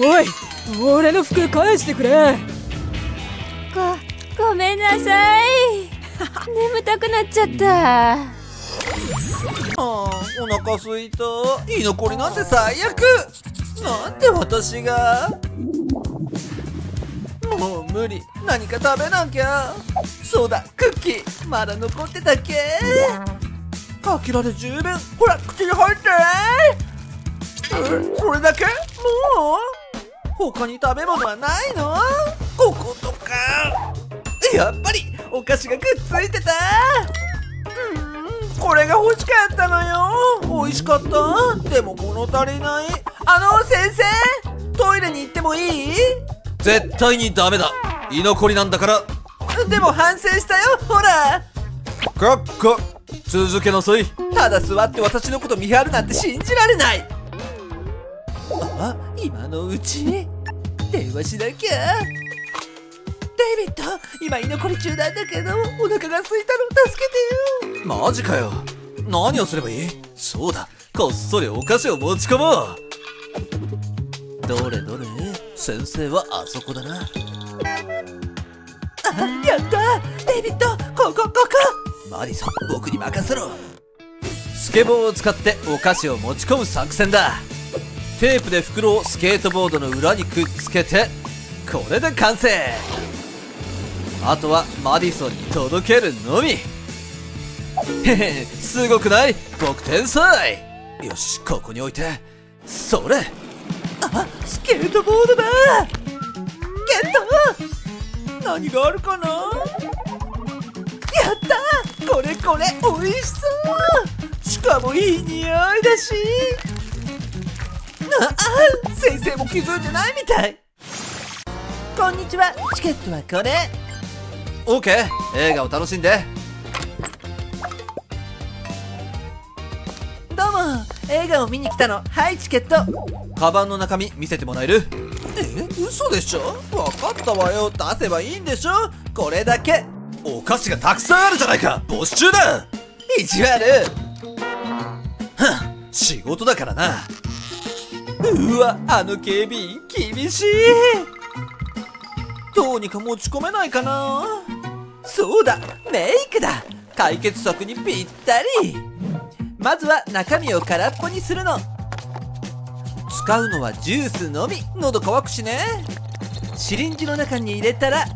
おい、俺の服返してくれ。ご、ごめんなさい。眠たくなっちゃった。あー、お腹すいた。居残りなんて最悪。なんで私が。もう無理、何か食べなきゃ。そうだ、クッキーまだ残ってたっけ。かけらで十分。ほら、口に入って。え、それだけ。もう他に食べ物はないの。こことか。やっぱりお菓子がくっついてた。これが欲しかったのよ。美味しかった。でも物足りない。あの先生、トイレに行ってもいい？絶対にダメだ、居残りなんだから。でも反省したよ、ほら。かっこ続けなさい。ただ座って私のこと見張るなんて信じられない。あ、今のうち電話しなきゃ。デイビッド、今居残り中なんだけど、お腹が空いたの、助けてよ。マジかよ。何をすればいい？そうだ、こっそりお菓子を持ち込もう。どれどれ、先生はあそこだな。あ、やった、デイビッド、ここここ。マリソン、僕に任せろ。スケボーを使ってお菓子を持ち込む作戦だ。テープで袋をスケートボードの裏にくっつけて、これで完成。あとはマディソンに届けるのみ。へへ、すごくない？僕天才。よし、ここに置いて。それ。あ、スケートボードだ。ゲット。何があるかな。やった、これこれ、おいしそう。しかもいい匂いだし。ああ、先生も気づいてないみたい。こんにちは、チケットはこれ。オーケー、映画を楽しんで。どうも、映画を見に来たの。はい、チケット。カバンの中身見せてもらえる？え、嘘でしょ。分かったわよ、出せばいいんでしょ。これだけ。お菓子がたくさんあるじゃないか。没収だ。意地悪。はっ、仕事だからな。うわ、あの警備員厳しい。どうにか持ち込めないかな。そうだ、メイクだ。解決策にぴったり。まずは中身を空っぽにするの。使うのはジュースのみ。喉乾くしね。シリンジの中に入れたら、うん、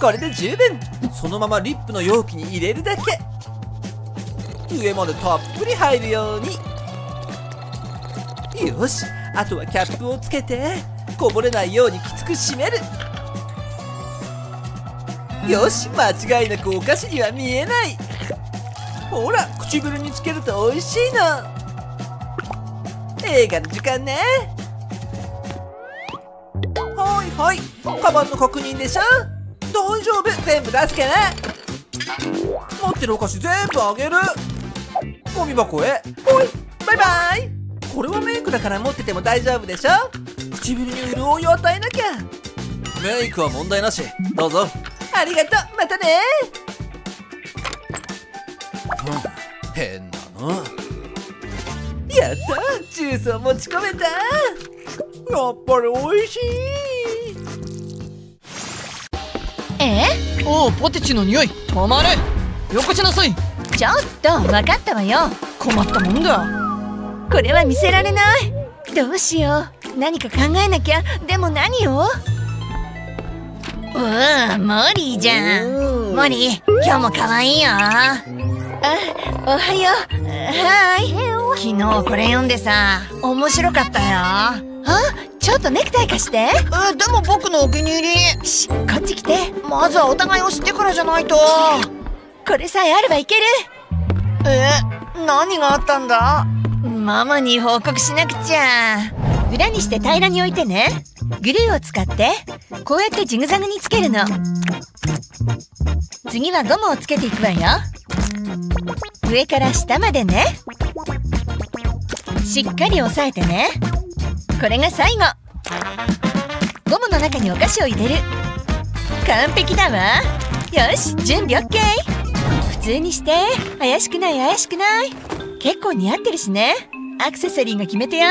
これで十分。そのままリップの容器に入れるだけ。上までたっぷり入るように。よし、あとはキャップをつけて、こぼれないようにきつく締める。よし、間違いなくお菓子には見えない。ほら、唇につけると美味しいの。映画の時間ね。はいはい、カバンの確認でしょ。大丈夫、全部出すから。持ってるお菓子全部あげる。ゴミ箱へ。ほい、バイバイ。これはメイクだから持ってても大丈夫でしょ。唇に潤いを与えなきゃ。メイクは問題なし。どうぞ。ありがとう、またね。うん、変なの。やった、ジュースを持ち込めた。やっぱりおいしい。え？おお、ポテチの匂い止まる。よこしなさい。ちょっと、分かったわよ。困ったもんだ。これは見せられない。どうしよう、何か考えなきゃ。でも何を。おー、モリーじゃん。モリー、今日も可愛いよ。あ、おはよう。はーい。昨日これ読んでさ、面白かったよ。あ、ちょっとネクタイ貸して。え、でも僕のお気に入り。し、こっち来て。まずはお互いを知ってからじゃないと。これさえあればいける。え、何があったんだ。ママに報告しなくちゃ。裏にして平らに置いてね。グルーを使ってこうやってジグザグにつけるの。次はゴムをつけていくわよ。上から下までね。しっかり押さえてね。これが最後。ゴムの中にお菓子を入れる。完璧だわ。よし、準備 オーケー。 普通にして。怪しくない怪しくない。結構似合ってるしね。アクセサリーが決めてよ。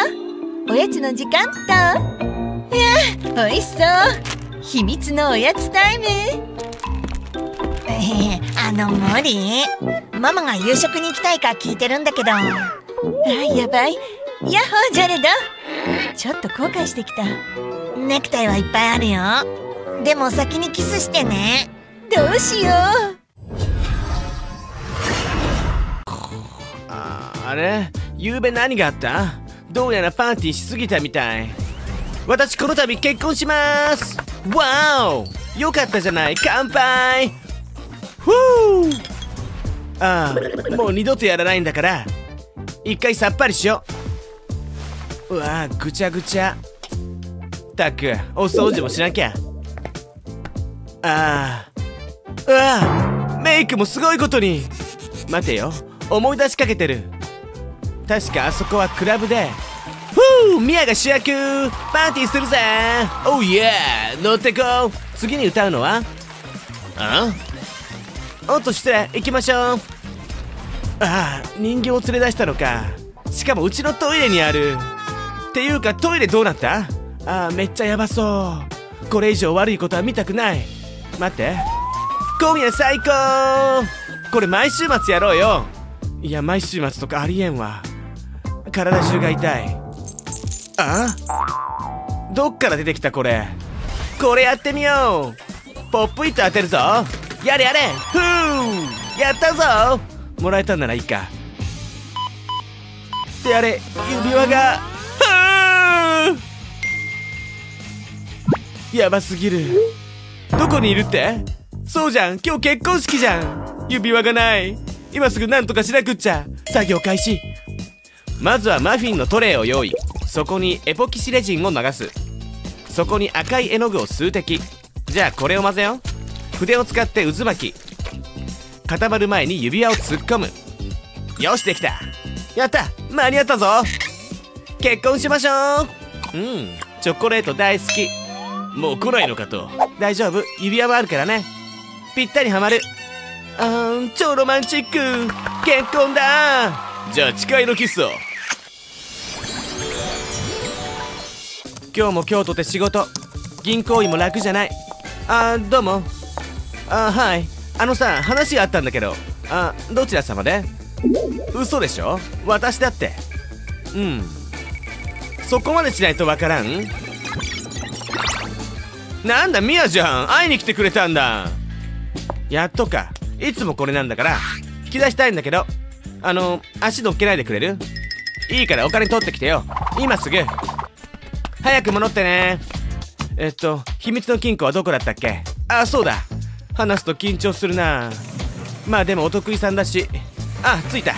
おやつの時間っと。いや、美味しそう。秘密のおやつタイム。えー、あのモリー、ママが夕食に行きたいか聞いてるんだけど。あ、やばい。ヤッホー、ジャレド。ちょっと後悔してきた。ネクタイはいっぱいあるよ。でも先にキスしてね。どうしよう。あ、あれ、ゆうべ何があった。どうやらパーティーしすぎたみたい。私この度結婚しまーす。わお、よかったじゃない。乾杯。ふう。ああ、もう二度とやらないんだから、一回さっぱりしよう。うわあ、ぐちゃぐちゃ。たく、お掃除もしなきゃ。ああ、うわあ、メイクもすごいことに。待てよ、思い出しかけてる。確かあそこはクラブで、ふう、ミアが主役。パーティーするぜ。おう、イエー、乗ってこう。次に歌うのは、ああ、おっと、失礼。行きましょう。ああ、人形を連れ出したのか。しかもうちのトイレにある。っていうか、トイレどうなった。ああ、めっちゃヤバそう。これ以上悪いことは見たくない。待って、今夜最高。これ毎週末やろうよ。いや、毎週末とかありえんわ。体中が痛い。ああ、どっから出てきたこれ。これやってみよう。ポップイット当てるぞ。やれやれ。ふう、やったぞ。もらえたんならいいか。ってあれ、指輪が、ふう、やばすぎる。どこにいるって。そうじゃん、今日結婚式じゃん。指輪がない。今すぐなんとかしなくっちゃ。作業開始。まずはマフィンのトレイを用意。そこにエポキシレジンを流す。そこに赤い絵の具を数滴。じゃあこれを混ぜよう。筆を使って渦巻き。固まる前に指輪を突っ込む。よし、できた。やった、間に合ったぞ。結婚しましょう。うん、チョコレート大好き。もう来ないのかと。大丈夫、指輪はあるからね。ぴったりはまる。あーん、超ロマンチック。結婚だ。じゃあ誓いのキスを。今日も今日とて仕事。銀行員も楽じゃない。あー、どうも。あー、はい。あのさ、話があったんだけど。あ、どちら様で。嘘でしょ、私だって。うん、そこまでしないとわからん。なんだ、ミアじゃん。会いに来てくれたんだ。やっとか。いつもこれなんだから引き出したいんだけど。あの、足乗っけないでくれる。いいからお金取ってきてよ、今すぐ。早く戻ってね。えっと、秘密の金庫はどこだったっけ。あ、そうだ。話すと緊張するな。まあでもお得意さんだし、あ、着いた。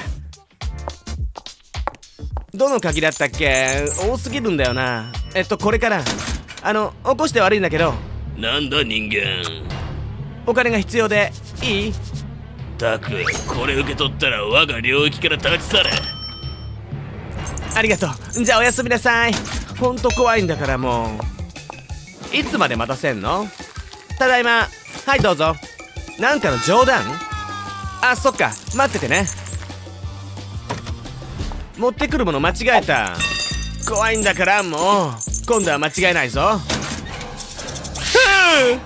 どの鍵だったっけ？多すぎるんだよな。えっとこれかな。あの、起こして悪いんだけど。なんだ人間。お金が必要でいい？たく、これ受け取ったら我が領域から立ち去れ。ありがとう。じゃあおやすみなさい。ほんと怖いんだからもう。いつまで待たせんの？ただいま。はいどうぞ。なんかの冗談？あ、そっか。待っててね。持ってくるもの間違えた。怖いんだからもう。今度は間違えないぞ。ふう！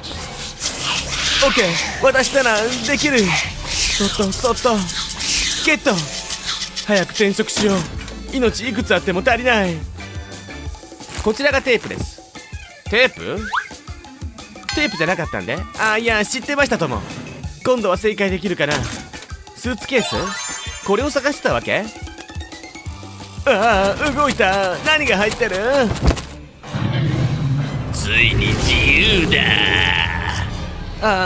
OK、 私ならできる。そっとそっとゲット。早く転職しよう。命いくつあっても足りない。こちらがテープです。テープ？テープじゃなかったんで。あ、いや知ってましたとも。今度は正解できるかな。スーツケース？これを探してたわけ？ああ、動いた。何が入ってる？ついに自由だ。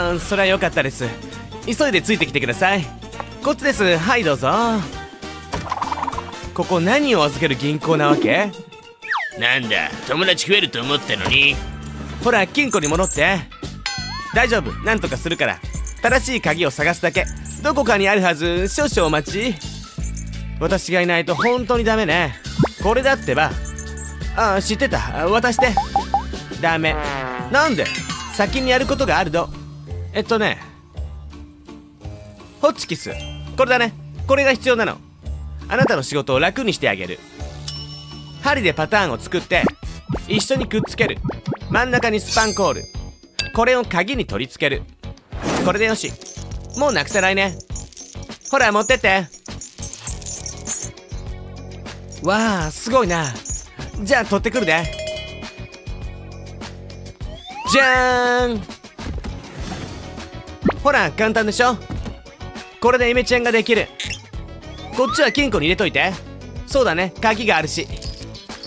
ああ、それは良かったです。急いでついてきてください。こっちです。はいどうぞ。ここ何を預ける銀行なわけ？なんだ、友達増えると思ったのに。ほら金庫に戻って。大丈夫、なんとかするから。正しい鍵を探すだけ。どこかにあるはず。少々お待ち。私がいないと本当にダメね。これだってば。ああ、知ってた。渡して。ダメ。なんで？先にやることがあるの。えっとね、ホッチキス。これだね。これが必要なの。あなたの仕事を楽にしてあげる。針でパターンを作って一緒にくっつける。真ん中にスパンコール。これを鍵に取り付ける。これでよし。もうなくさないね。ほら持ってって。わあ、すごいな。じゃあ取ってくるね。じゃーん。ほら簡単でしょ。これでイメチェンができる。こっちは金庫に入れといて。そうだね、鍵があるし。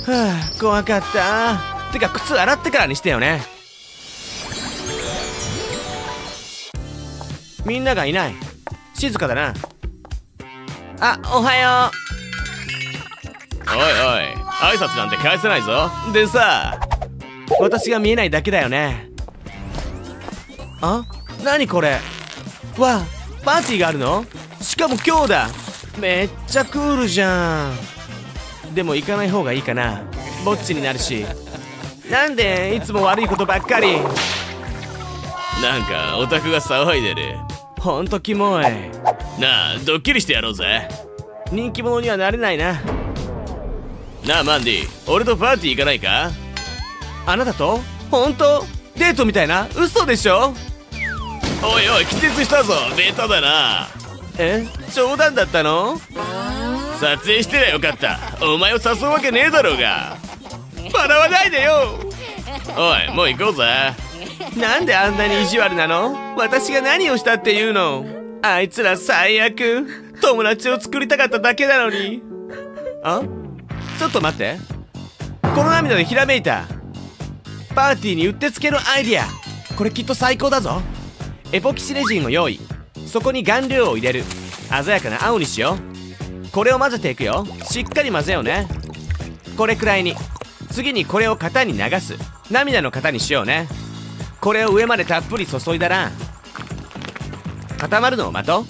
はあ、怖かった。てか靴洗ってからにしてよね。みんながいない。静かだな。あ、おはよう。おいおい、挨拶なんて返せないぞ。でさ、私が見えないだけだよね。あ、何これ。わあ、パーティーがあるの？しかも今日だ。めっちゃクールじゃん。でも行かない方がいいかな。ぼっちになるし。なんでいつも悪いことばっかり。なんかオタクが騒いでる。ほんとキモいな。あ、ドッキリしてやろうぜ。人気者にはなれないな。なあマンディ、俺とパーティー行かないか？あなたと？本当？デートみたいな。嘘でしょ。おいおい、気絶したぞ。ベタだな。え、冗談だったの？撮影してりゃよかった。お前を誘うわけねえだろうが。笑わないでよ。おい、もう行こうぜ。なんであんなに意地悪なの？私が何をしたっていうの？あいつら最悪。友達を作りたかっただけなのに。あ、ちょっと待って。この涙でひらめいた。パーティーにうってつけのアイディア。これきっと最高だぞ。エポキシレジンを用意。そこに顔料を入れる。鮮やかな青にしよう。これを混ぜていくよ。しっかり混ぜようね。これくらいに。次にこれを型に流す。涙の型にしようね。これを上までたっぷり注いだら固まるのを待とう。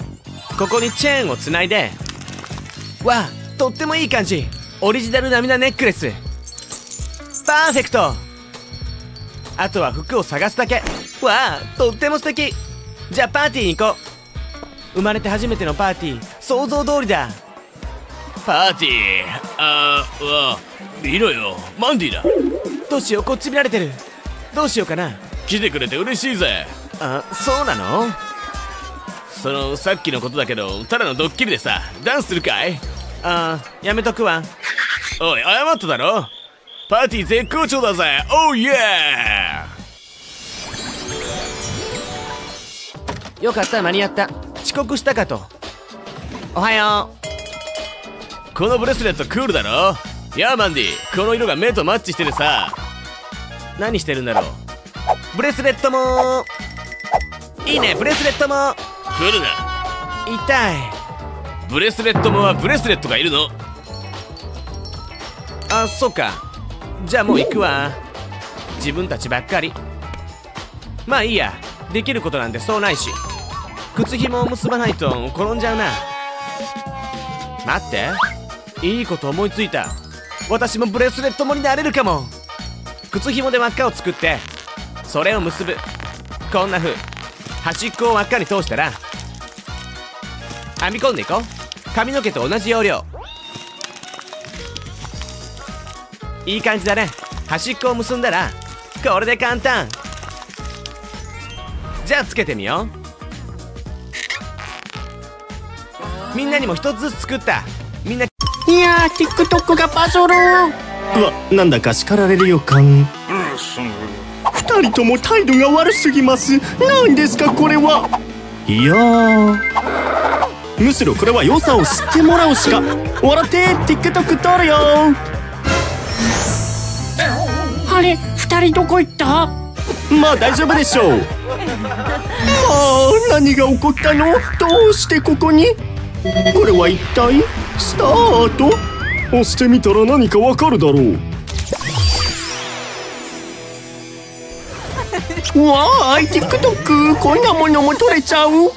ここにチェーンをつないで。わあ、とってもいい感じ。オリジナル涙ネックレス。パーフェクト。あとは服を探すだけ。わあ、とっても素敵。じゃあパーティーに行こう。生まれて初めてのパーティー。想像通りだ。パーティー。あー、わあ、見ろよ、マンディだ。どうしよう、こっち見られてる。どうしようかな。来てくれて嬉しいぜ。あ、そうなの？そのさっきのことだけど、ただのドッキリでさ、ダンスするかい？あー、やめとくわ。おい、謝っただろ。パーティー絶好調だぜ。オーイエー。よかった、間に合った。遅刻したかと。おはよう。このブレスレットクールだろ。ヤーマンディ、この色が目とマッチしてるさ。何してるんだろう。ブレスレットもいいね。ブレスレットも。来るな。痛い。ブレスレットもはブレスレットがいるの。あ、そうか。じゃあもう行くわ。自分たちばっかり。まあいいや、できることなんてそうないし。靴ひもを結ばないと転んじゃうな。待って、いいこと思いついた。私もブレスレットもになれるかも。靴ひもで輪っかを作ってそれを結ぶ。こんな風、端っこを輪っかに通したら編み込んでいこう。髪の毛と同じ要領。いい感じだね。端っこを結んだらこれで簡単。じゃあつけてみよう。みんなにも一つずつ作った。みんな、いやー、 TikTok がバズる。うわ、なんだか叱られる予感。二人とも態度が悪すぎます。何ですかこれは。いやー、むしろこれは良さを知ってもらうしか。笑って、 TikTok 撮るよ。あれ、二人どこ行った？まあ大丈夫でしょう。まあ何が起こったの？どうしてここに？これは一体？スタート？押してみたら何かわかるだろう。わーい、 TikTok、 こんなものも撮れちゃう。ふう、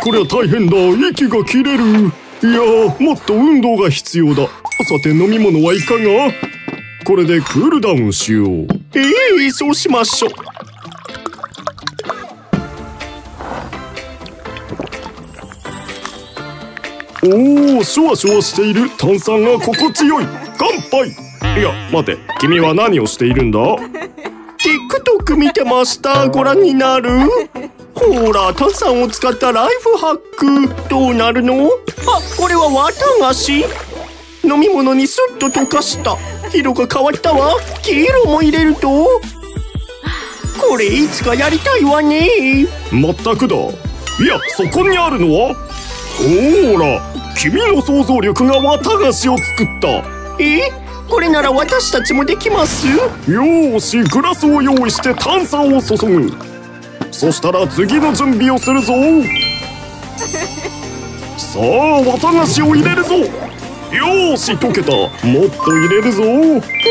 これは大変だ。息が切れる。いやー、もっと運動が必要だ。さて飲み物はいかが？これでクールダウンしよう。ええー、そうしましょう。おお、シュワシュワしている。炭酸が心地よい。乾杯。いや待て、君は何をしているんだ？ TikTok 見てました。ご覧になる？ほら、炭酸を使ったライフハック。どうなるの？あ、これは綿菓子。飲み物にスッと溶かした。色が変わったわ。黄色も入れると。これいつかやりたいわね。まったくだ。いや、そこにあるのはほら、君の想像力が綿菓子を作った。え、これなら私たちもできます。よーし、グラスを用意して炭酸を注ぐ。そしたら次の準備をするぞ。さあ、綿菓子を入れるぞ。よーし、溶けた。もっと入れるぞ。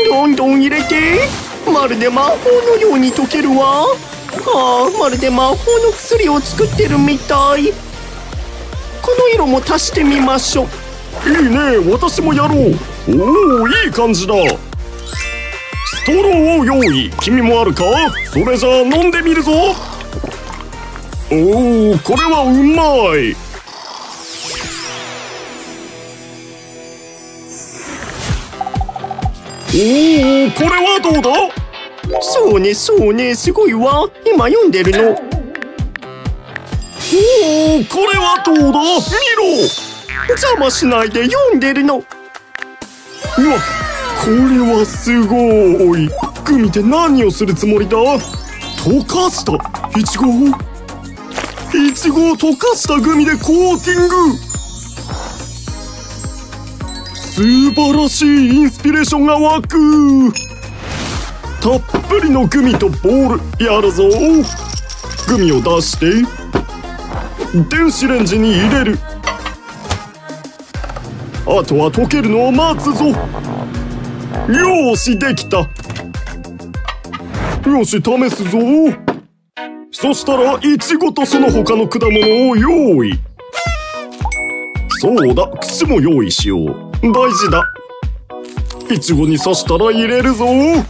どんどん入れて。まるで魔法のように溶けるわ。あー、まるで魔法の薬を作ってるみたい。この色も足してみましょう。いいね、私もやろう。おお、いい感じだ。ストローを用意。君もあるか？それじゃあ飲んでみるぞ。おお、これはうまい。おお、これはどうだ？そうね、そうね、すごいわ。今読んでるの。おお、これはどうだ？見ろ。邪魔しないで読んでるの。うわ、これはすごい。グミで何をするつもりだ？溶かした。いちごをいちごを溶かしたグミでコーティング。素晴らしい。インスピレーションが湧く。たっぷりのグミとボール、やるぞ。グミを出して電子レンジに入れる。あとは溶けるのを待つぞ。よし、できた。よし、試すぞ。そしたらイチゴとその他の果物を用意。そうだ、串も用意しよう。大事だ。いちごに刺したら入れるぞ。おー、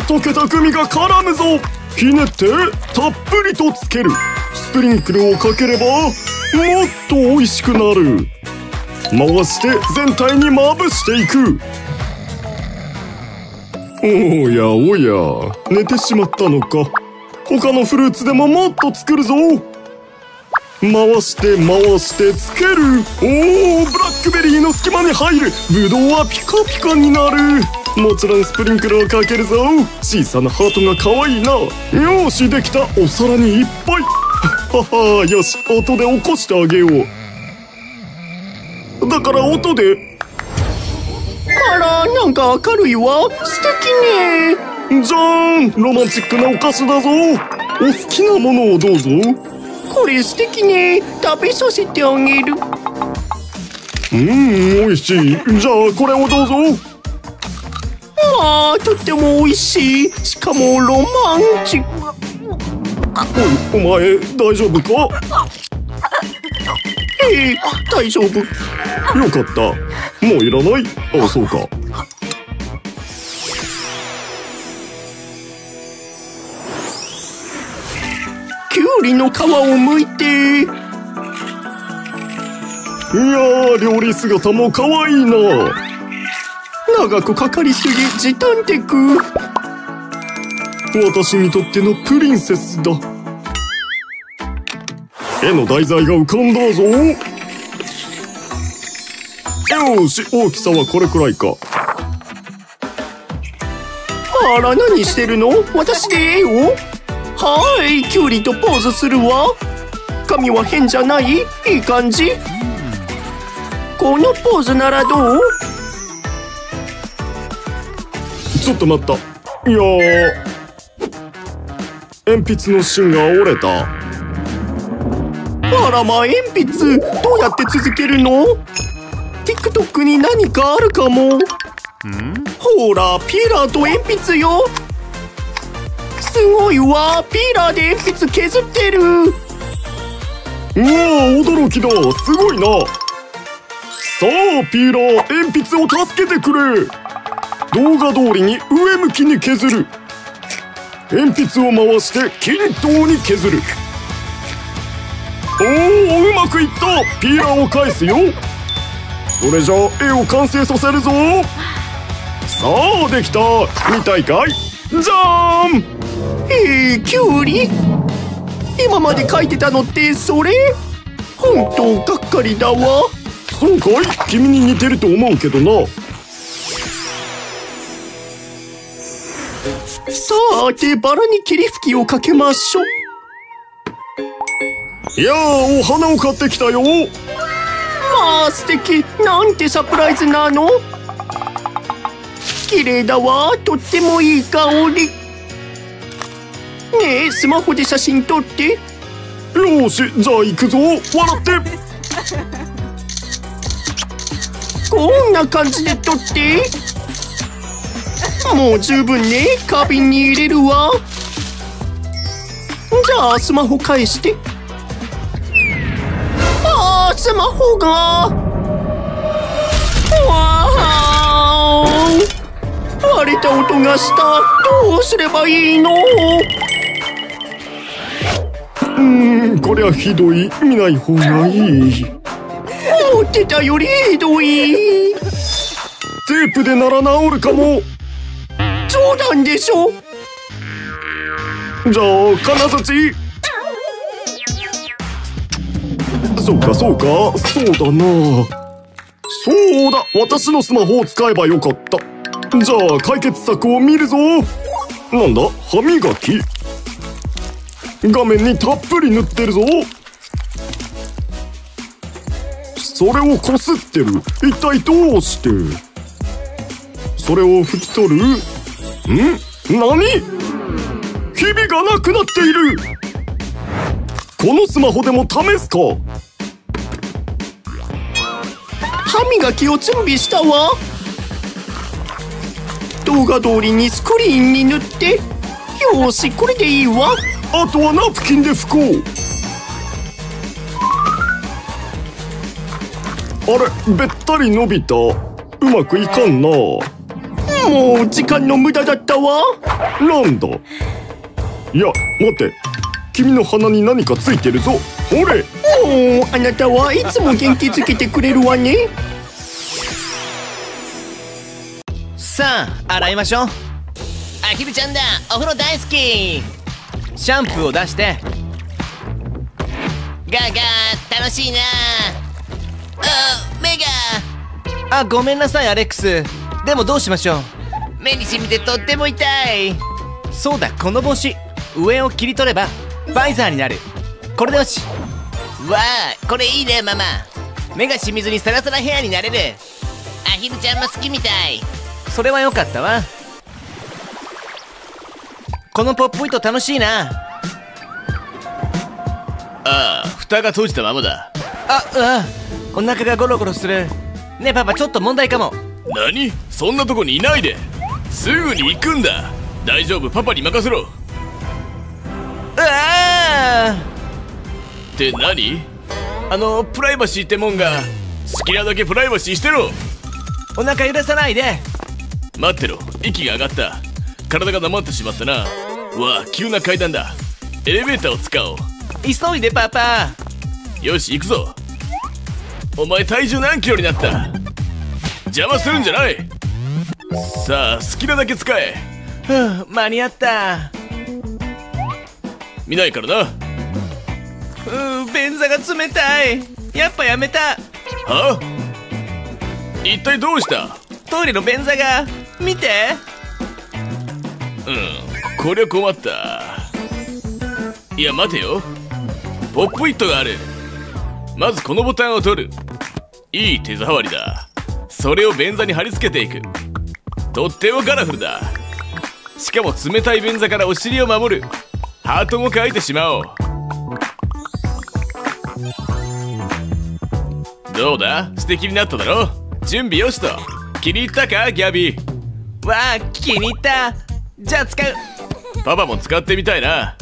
溶けたグミが絡むぞ。ひねってたっぷりとつける。スプリンクルをかければもっと美味しくなる。回して全体にまぶしていく。おやおや、寝てしまったのか。他のフルーツでももっと作るぞ。回して回してつける。おお、ブラックベリーの隙間に入る。ぶどうはピカピカになる。もちろんスプリンクルをかけるぞ。小さなハートが可愛いな。よし、できた。お皿にいっぱい。はは、よし、音で起こしてあげよう。だから音で。あら、なんか明るいわ。素敵ね。じゃーん、ロマンチックなお菓子だぞ。お好きなものをどうぞ。これ素敵ね。食べさせてあげる。うん、おいしい。じゃあこれをどうぞ。わあ、とってもおいしい。しかもロマンチック。お, お前大丈夫か？ええ、大丈夫。よかった。もういらない。あ、そうか。きゅうりの皮を剥いて。いやー、料理姿も可愛いな。長くかかりすぎ、時短テク。私にとってのプリンセスだ。絵の題材が浮かんだぞ。よし、大きさはこれくらいか。あら、何してるの？私で絵を？はーい、キュウリとポーズするわ。髪は変じゃない？いい感じ。このポーズならどう？ちょっと待った。いやー、鉛筆の芯が折れた。あらまあ、鉛筆どうやって続けるの？ ティックトック に何かあるかも。ほら、ピーラーと鉛筆よ。すごいわ、ピーラーで鉛筆削ってる。うわー、驚きだ。すごいな。さあピーラー、鉛筆を助けてくれ。動画通りに上向きに削る。鉛筆を回して均等に削る。おー、うまくいった。ピーラーを返すよ。それじゃあ絵を完成させるぞ。さあ、できた。見たいかい？じゃーん。えー、キュウリ？今まで描いてたのってそれ？本当がっかりだわ。そうかい？君に似てると思うけどな。さあ、手バラに霧吹きをかけましょう。いやー、お花を買ってきたよ。まあ、素敵。なんてサプライズなの。綺麗だわ。とってもいい香り。ねえ、スマホで写真撮って。よし、じゃあ行くぞ。笑ってこんな感じで撮って。もう十分ね。花瓶に入れるわ。じゃあスマホ返して。スマホが。わー、割れた音がした。どうすればいいの？うーん、こりゃひどい。見ない方がいい。思ってたよりひどい。テープでなら治るかも。冗談でしょ。じゃあ金づち。そうかそうか、そうだな。そうだ、私のスマホを使えばよかった。じゃあ解決策を見るぞ。なんだ、歯磨き。画面にたっぷり塗ってるぞ。それをこすってる。一体どうして？それを拭き取る。ん？何？ひびがなくなっている。このスマホでも試すか。歯磨きを準備したわ。動画通りにスクリーンに塗って。よし、これでいいわ。あとはナプキンで拭こう。あれ、べったり伸びた。うまくいかんな。もう時間の無駄だったわ。なんだ。いや、待て。君の鼻に何かついてるぞ。ほれ。おー、あなたはいつも元気づけてくれるわね。さあ、洗いましょう。あきるちゃんだ。お風呂大好き。シャンプーを出して。ガーガー、楽しいな。あ、目が。あ、ごめんなさいアレックス。でもどうしましょう。目にしみてとっても痛い。そうだ、この帽子、上を切り取ればバイザーになる。これでよし。わあ、これいいねママ。目がしみずにサラサラヘアになれる。アヒルちゃんも好きみたい。それはよかったわ。このポップ糸楽しいな。ああ、蓋が閉じたままだ。あ、ああ、お腹がゴロゴロする。ねえパパ、ちょっと問題かも。何？そんなとこにいないで。すぐに行くんだ。大丈夫、パパに任せろ。ああって何？あのプライバシーってもんが、好きなだけプライバシーしてろ。お腹揺らさないで。待ってろ、息が上がった。体がなまってしまったな。わあ、急な階段だ。エレベーターを使おう。急いでパパ。よし、行くぞ。お前体重何キロになった？邪魔するんじゃない。さあ、好きなだけ使え。ふう、間に合った。見ないからな。うー、便座が冷たい。やっぱやめた。はあ？一体どうした？トイレの便座が、見て。うん、これは困った。いや待てよ、ポップイットがある。まずこのボタンを取る。いい手触りだ。それを便座に貼り付けていく。とってもカラフルだ。しかも冷たい便座からお尻を守る。ハートも描いてしまおう。どうだ、素敵になっただろ。準備よしと。気に入ったかギャビー？わあ、気に入った。じゃあ使う。パパも使ってみたいな。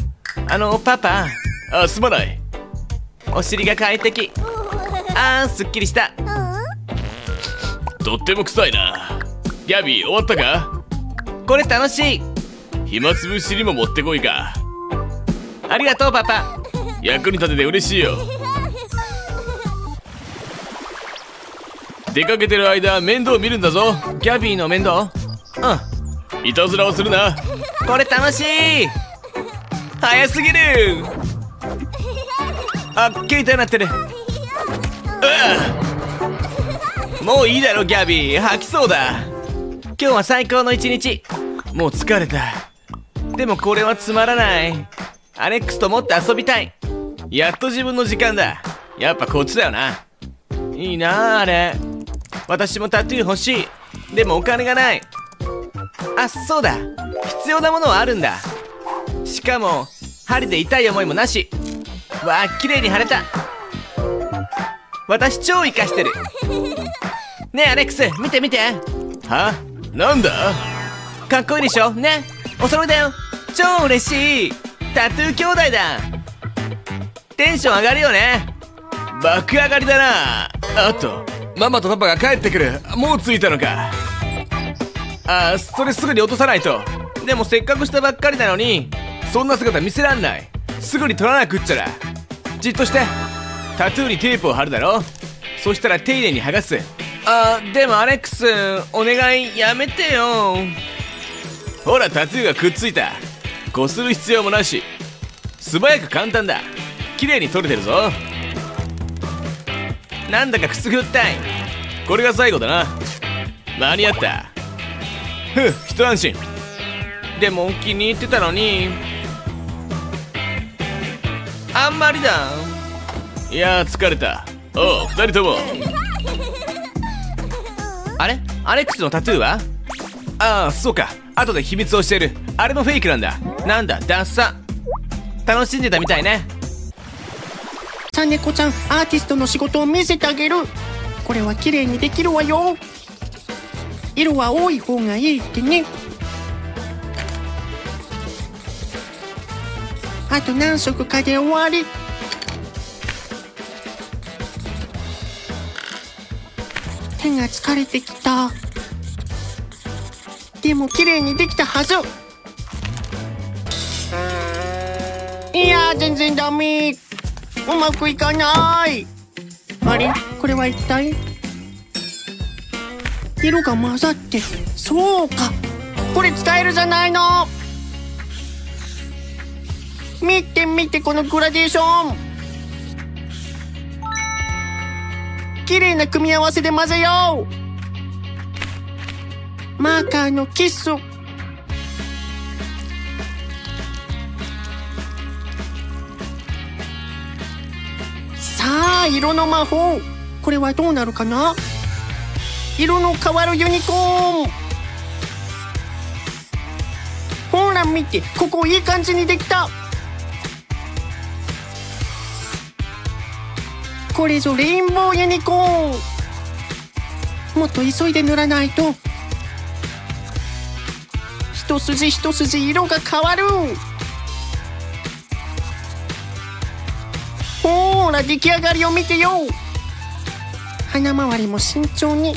あのパパ。あ、すまない。お尻が快適。あー、すっきりした。とっても臭いな。ギャビー、終わったか？これ楽しい。暇つぶしにも持ってこいか。ありがとうパパ、役に立てて嬉しいよ。出かけてる間面倒見るんだぞ。ギャビーの面倒？うん。いたずらをするな。これ楽しい。早すぎる。あっ、携帯鳴ってる。うん、もういいだろギャビー、吐きそうだ。今日は最高の一日。もう疲れた。でもこれはつまらない。アレックスともっと遊びたい。やっと自分の時間だ。やっぱこっちだよな。いいなあれ。私もタトゥー欲しい。でもお金がない。あ、そうだ、必要なものはあるんだ。しかも針で痛い思いもなし。わあ、綺麗に貼れた。私超活かしてる。ねえアレックス、見て見て。は？なんだ？かっこいいでしょ。ね、お揃いだよ。超嬉しい。タトゥー兄弟だ。テンション上がるよね。爆上がりだな。あとママとパパが帰ってくる。もう着いたのか。ああ、それすぐに落とさないと。でもせっかくしたばっかりなのにそんな姿見せらんない。すぐに取らなくっちゃだ。じっとして。タトゥーにテープを貼るだろ。そしたら丁寧に剥がす。あー、でもアレックス、お願いやめてよ。ほら、タトゥーがくっついた。こする必要もなし。素早く簡単だ。綺麗に取れてるぞ。なんだかくすぐったい。これが最後だな。間に合った。ふう、一安心。でも気に入ってたのに。あんまりだ。いやー、疲れた。おう、二人とも。あれ、アレックスのタトゥーは？ああ、そうか、後で秘密を教える。あれもフェイクなんだ。なんだダッサ。楽しんでたみたいね。さねこちゃん、アーティストの仕事を見せてあげる。これは綺麗にできるわよ。色は多い方がいいってね。あと何色かで終わり。手が疲れてきた。でも綺麗にできたはず。いやー、全然ダメ。うまくいかない。あれ、これは一体？色が混ざって。そうか、これ使えるじゃないの。見て見て、このグラデーション。綺麗な組み合わせで混ぜよう。マーカーのキス。さあ、色の魔法。これはどうなるかな。色の変わるユニコーン。ほら見て、ここいい感じにできた。これぞレインボーユニコーン。もっと急いで塗らないと一筋一筋色が変わる。ほーら出来上がりを見てよ。鼻周りも慎重に。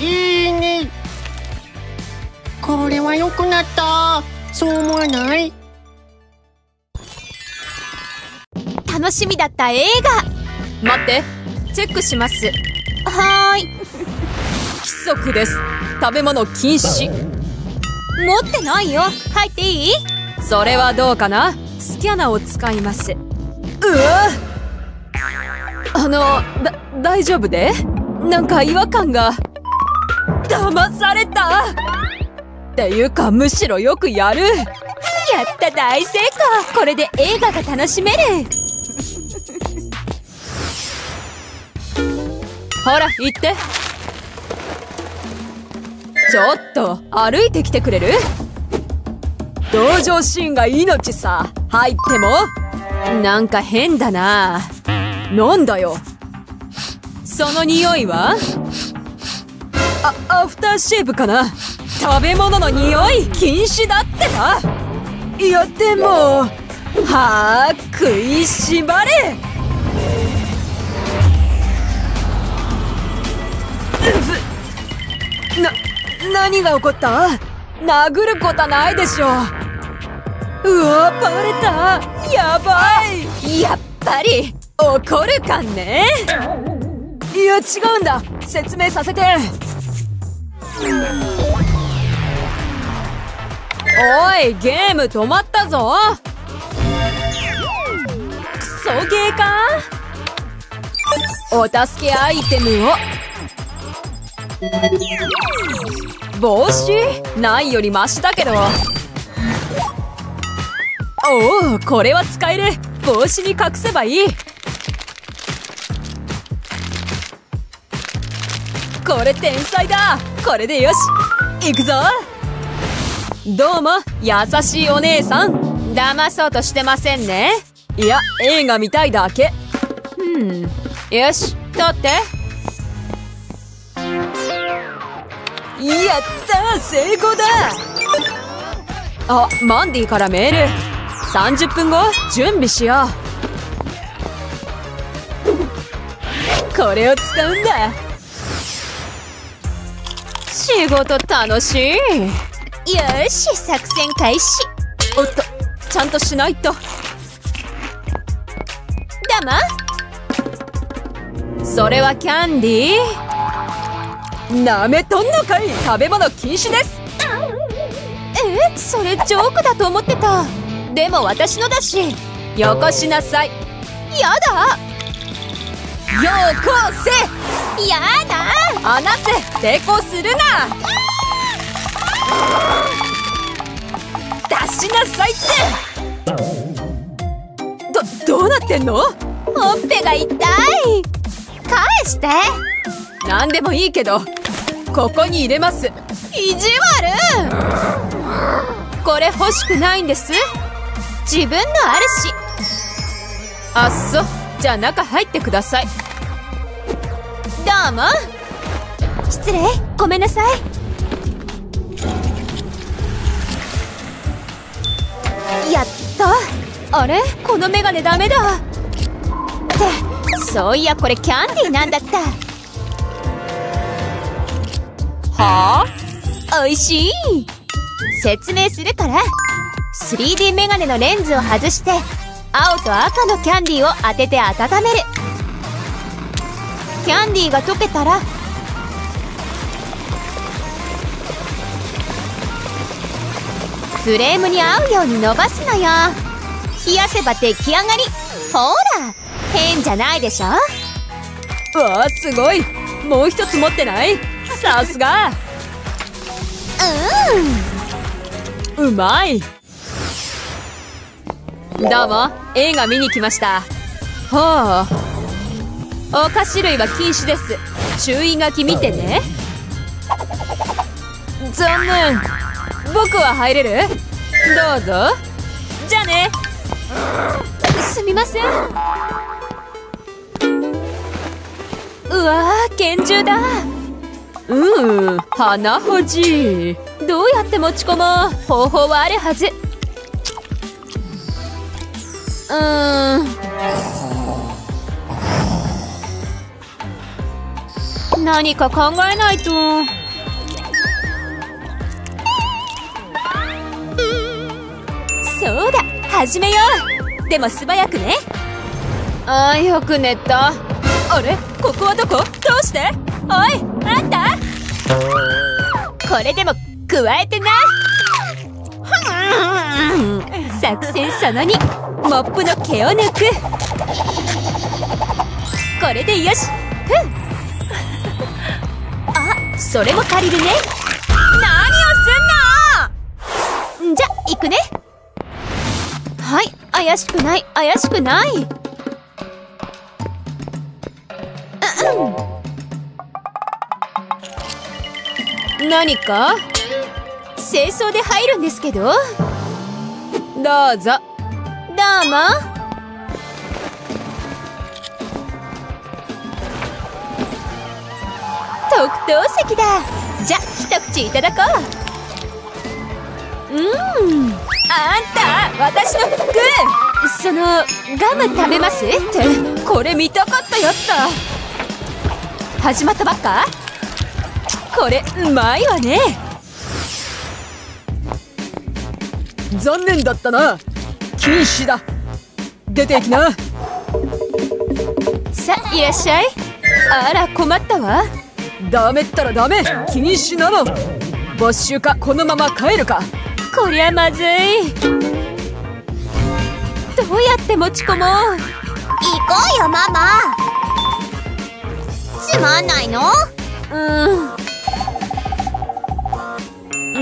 いいね、これは良くなった。そう思わない？楽しみだった映画。待って、チェックします。はーい。規則です。食べ物禁止。持ってないよ。入っていい？それはどうかな。スキャナーを使います。うわあのだ大丈夫で？なんか違和感が。騙されたっていうか、むしろよくやる。やった、大成功。これで映画が楽しめる。ほら行って。ちょっと歩いてきてくれる？同情シーンが命さ。入ってもなんか変だな。なんだよその匂いは。あ、アフターシェーブかな。食べ物の匂い禁止だってば。いやでも、はあ、食いしばれ。うふ。な、何が起こった？殴ることはないでしょう。うわ、バレた。やばい。やっぱり怒るかね。いや違うんだ。説明させて。おい、ゲーム止まったぞ。クソゲーか。お助けアイテムを。帽子ないよりマシだけど。おお、これは使える。帽子に隠せばいい。これ天才だ。これでよし、行くぞ。どうも、優しいお姉さん。騙そうとしてませんね。いや、映画見たいだけ。うん、よし、撮って。やったー、成功だ。あ、マンディからメール。さんじゅっぷんご、準備しよう。これを使うんだ。仕事楽しい。よし、作戦開始。おっと、ちゃんとしないと。ダマ？それはキャンディー？なめとんのかい。食べ物禁止です。え、それジョークだと思ってた。でも私のだし。よこしなさい。やだ。よこせ。やだ。放せ。抵抗するな。出しなさいって。どどうなってんの？ほっぺが痛い。返して。なんでもいいけど、ここに入れます。意地悪。これ欲しくないんです。自分のあるし。あっそ。じゃあ中入ってください。どうも。失礼、ごめんなさい。やった。あれ、このメガネダメだ。ってそういや、これキャンディーなんだった。はあ、おいしい。説明するから。 スリーディー メガネのレンズを外して、青と赤のキャンディーを当てて温める。キャンディーが溶けたらフレームに合うように伸ばすのよ。冷やせば出来上がり。ほら、変じゃないでしょ。わあ、すごい。もう一つ持ってない。さすが。うん、うまい。どうも、映画見に来ました。ほう、お菓子類は禁止です。注意書き見てね。残念。僕は入れる？どうぞ。じゃあね。すみません。うわー、拳銃だ。うー、鼻ほじ。どうやって持ち込もう方法はあるはず。うーん、何か考えないと。そうだ、始めよう。でも素早くね。ああ、よく寝た。あれ、ここはどこ？どうして？おい、あんた！これでも加えてな。作戦そのに、モップの毛を抜く。これでよし。ふん。あ、それも借りるね。何をすんの！んじゃ、行くね。はい、怪しくない、怪しくない。うんうん。何か？清掃で入るんですけど。どうぞ。どうも。特等席だ。じゃ、一口いただこう。うん。あんた、私の服。そのガム食べますってこれ見たかったやつだ。始まったばっか。これうまいわね。残念だったな。禁止だ。出ていきな。さあ、いらっしゃい。あら、困ったわ。ダメったらダメ。禁止なの。没収か、このまま帰るか。こりゃまずい。どうやって持ち込もう。行こうよママ。つまんないの。うん。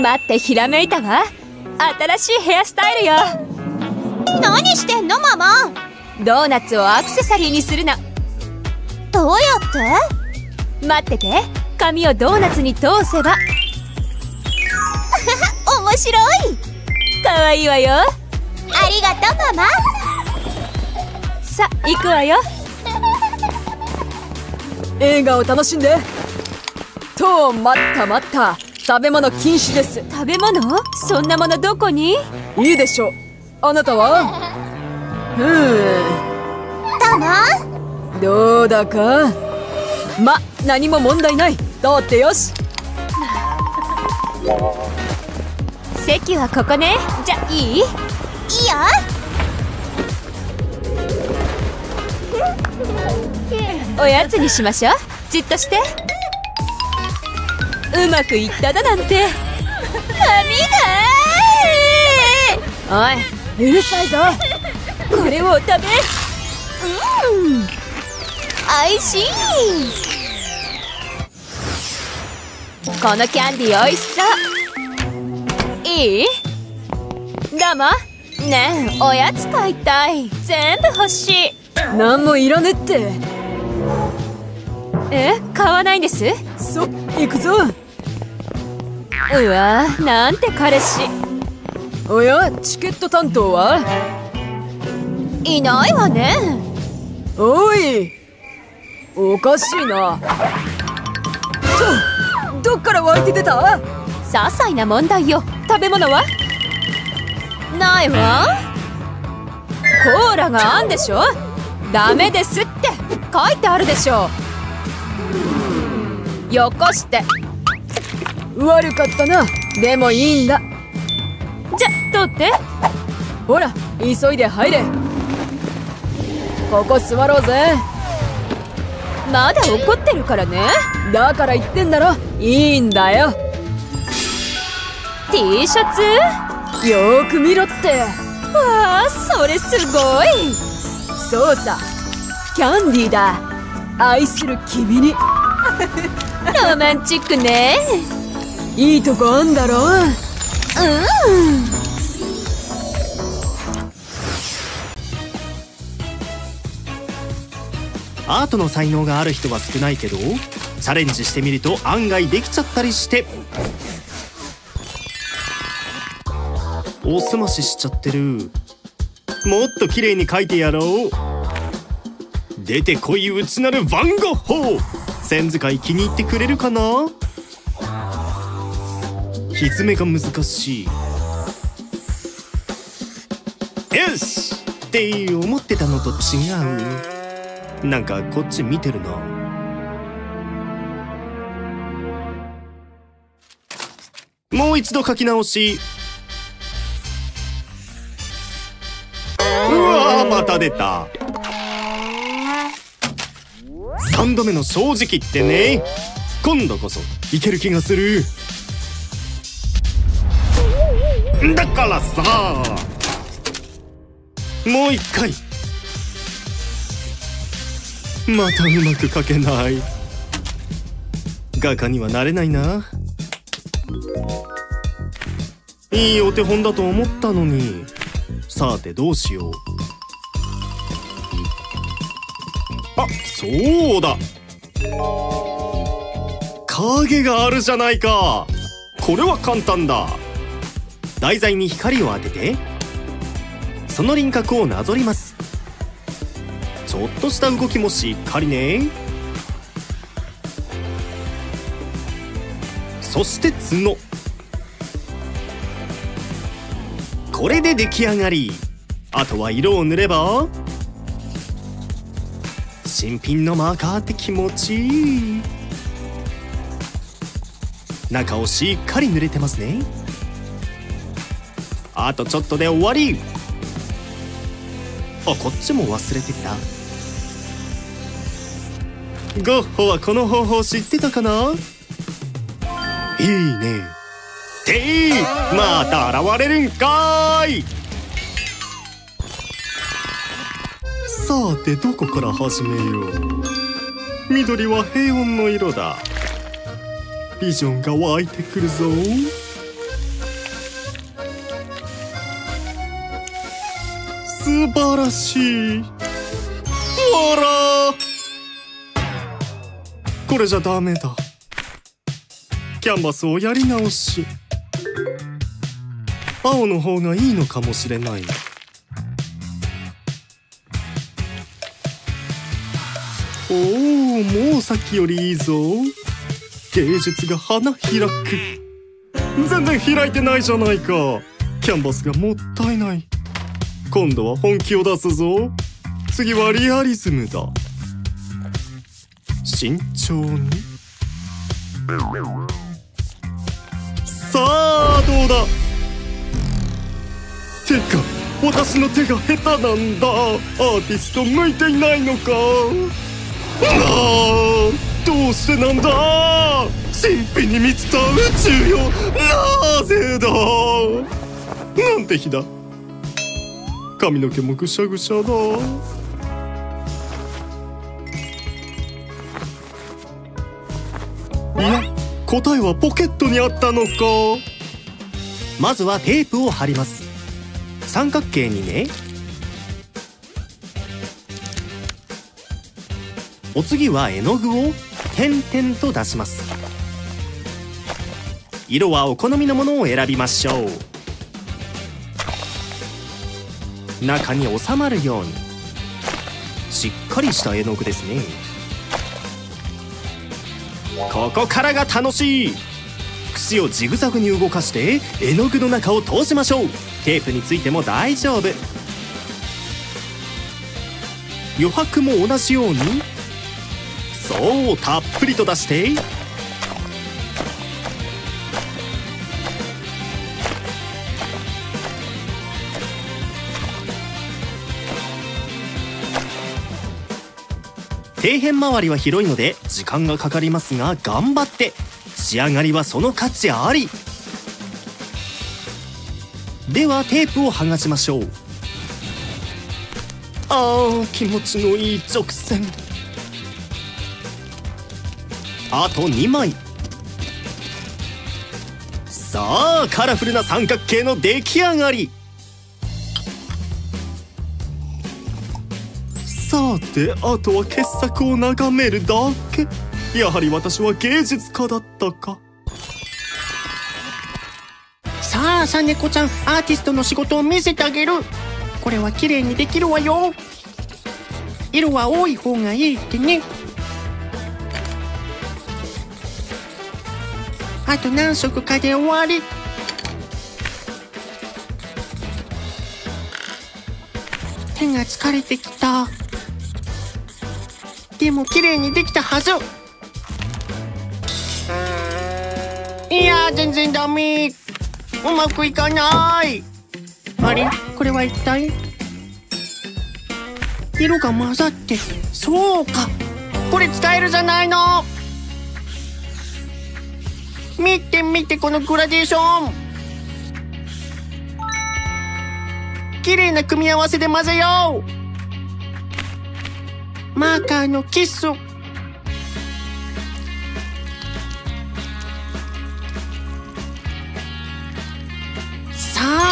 待って、ひらめいたわ。新しいヘアスタイルよ。何してんのママ。ドーナツをアクセサリーにするの。どうやって？待ってて。髪をドーナツに通せば。面白い。可愛いわよ。ありがとうママ。さあ、行くわよ。映画を楽しんで。と、待った待った、食べ物禁止です。食べ物？そんなものどこに？いいでしょう。あなたは？ふーん。どうだか。ま、何も問題ない。通ってよし。席はここね。じゃ、いい？いいよ。おやつにしましょう。じっとして。うまくいっただなんて。髪がー。おい、うるさいぞ。これをお食べ。うん、おいしい。このキャンディーおいしそう。いい？だま？ねえ、おやつ買いたい。全部欲しい。なんもいらねって。え、買わないんです？そ、行くぞ。うわ、なんて彼氏。おや、チケット担当はいないわね。おい、おかしいな。と、どっから湧いて出た？些細な問題よ。食べ物はないわ。コーラがあんでしょ。ダメですって書いてあるでしょう。よこして。悪かったな。でもいいんだ。じゃ、取って。ほら、急いで入れ。ここ座ろうぜ。まだ怒ってるからね。だから言ってんだろ。いいんだよ。T シャツ？よーく見ろって。わあ、それすごい。そうさ、キャンディーだ。愛する君に。ロマンチックね。いいとこあんだろ。うん。アートの才能がある人は少ないけど、チャレンジしてみると案外できちゃったりして。おすまししちゃってる。もっと綺麗に描いてやろう。出てこい、内なるヴァンゴッホー。線使い気に入ってくれるかな。ひづめが難しい。よしって思ってたのと違う。なんかこっち見てるな。もう一度書き直し。うわー、また出た。さんどめの正直ってね。今度こそいける気がする。だからさ、もう一回。またうまく書けない。画家にはなれないな。いいお手本だと思ったのに。さてどうしよう。あ、そうだ、影があるじゃないか。これは簡単だ。題材に光を当ててその輪郭をなぞります。ちょっとした動きもしっかりね。そして角。これで出来上がり。あとは色を塗れば新品のマーカーって気持ちいい。中をしっかり塗れてますね。あとちょっとで終わり。あ、こっちも忘れてた。ゴッホはこの方法知ってたかな。いいね。てぃー、また現れるんかーい。さてどこから始めよう。緑は平穏の色だ。ビジョンが湧いてくるぞ。素晴らしい。ほら、これじゃダメだ。キャンバスをやり直し。青の方がいいのかもしれない。おー、もうさっきよりいいぞ。芸術が花開く。全然開いてないじゃないか。キャンバスがもったいない。今度は本気を出すぞ。次はリアリズムだ。慎重に。さあどうだ。てか私の手が下手なんだ。アーティスト向いていないのか。なあ、どうしてなんだ。神秘に満ちた宇宙よ、なぜだ。なんて日だ。髪の毛もぐしゃぐしゃだ。いや、答えはポケットにあったのか。まずはテープを貼ります。三角形にね。お次は絵の具を点々と出します。色はお好みのものを選びましょう。中に収まるようにしっかりした絵の具ですね。ここからが楽しい。串をジグザグに動かして絵の具の中を通しましょう。テープについても大丈夫。余白も同じように。そう、たっぷりと出して。底辺周りは広いので時間がかかりますが頑張って。仕上がりはその価値あり。ではテープを剥がしましょう。あー、気持ちのいい直線。あとにまい。さあカラフルな三角形の出来上がり。さてあとは傑作を眺めるだけ。やはり私は芸術家だったか。さあさねこちゃん、アーティストの仕事を見せてあげる。これは綺麗にできるわよ。色は多い方がいいってね。あと何色かで終わり。手が疲れてきた。でも綺麗にできたはず。いやー、全然ダメ。うまくいかない。あれ、これは一体？色が混ざって、そうか。これ使えるじゃないの。見て見て、このグラデーション。綺麗な組み合わせで混ぜよう。マーカーのキス。さ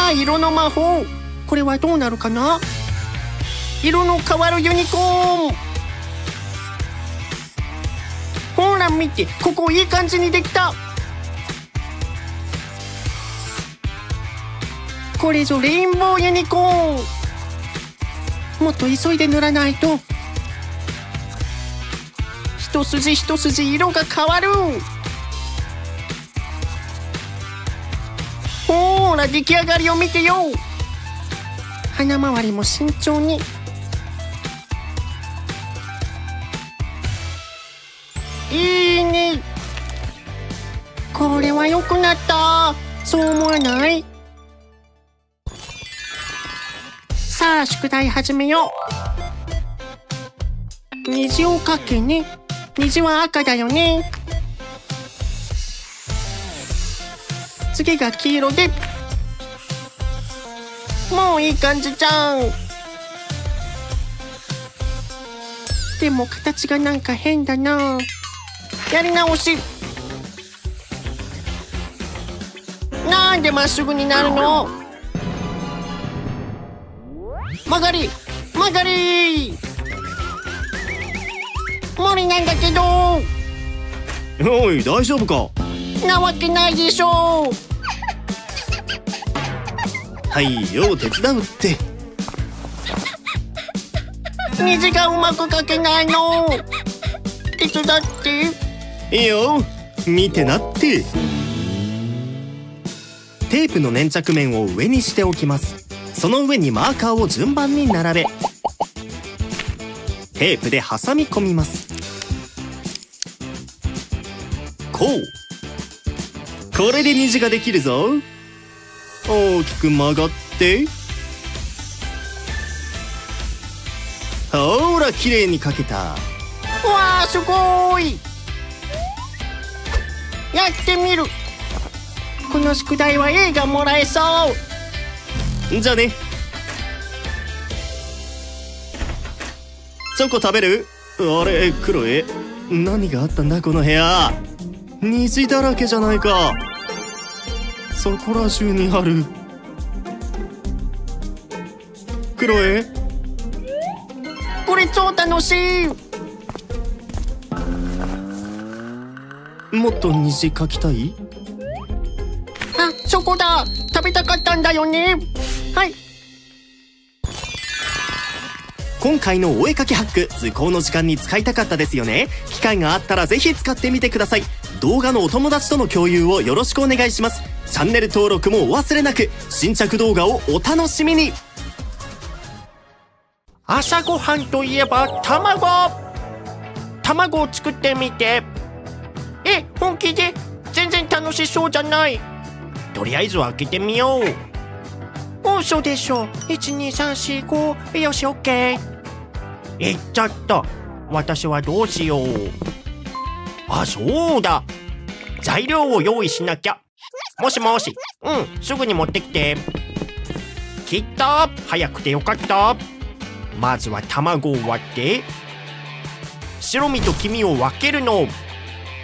あ、色の魔法。これはどうなるかな？色の変わるユニコーン。ほら見て、ここいい感じにできた。これぞレインボーユニコーン。もっと急いで塗らないと。一筋一筋色が変わる。ほーら出来上がりを見てよ。鼻周りも慎重に。いいね。これは良くなった。そう思わない？さあ、宿題始めよう。虹をかけね。虹は赤だよね。次が黄色で。もういい感じじゃん。でも形がなんか変だな。やり直し。なんでまっすぐになるの？曲がり曲がり無理なんだけど。おい、大丈夫か？なわけないでしょう。はいよ、手伝うって。虹がうまく描けないの。手伝っていいよ。見てなって。テープの粘着面を上にしておきます。その上にマーカーを順番に並べ、テープで挟み込みます。こう。これで虹ができるぞ。大きく曲がって、ほら綺麗に描けた。わあ、すごい。やってみる。この宿題は A がもらえそう。じゃあね。チョコ食べる？あれ、クロエ、何があったんだこの部屋。虹だらけじゃないか。そこら中にある。クロエ、これ超楽しい。もっと虹描きたい？あ、チョコだ。食べたかったんだよね。はい。今回のお絵かきハック、図工の時間に使いたかったですよね。機会があったらぜひ使ってみてください。動画のお友達との共有をよろしくお願いします。チャンネル登録もお忘れなく。新着動画をお楽しみに。朝ごはんといえば卵。卵を作ってみて。え、本気で？全然楽しそうじゃない。とりあえず開けてみよう。嘘でしょ。いちにさんしご。よし、オッケー。いっちゃった。私はどうしよう。あ、そうだ。材料を用意しなきゃ。もしもし。うん、すぐに持ってきて。切った。早くてよかった。まずは卵を割って、白身と黄身を分けるの。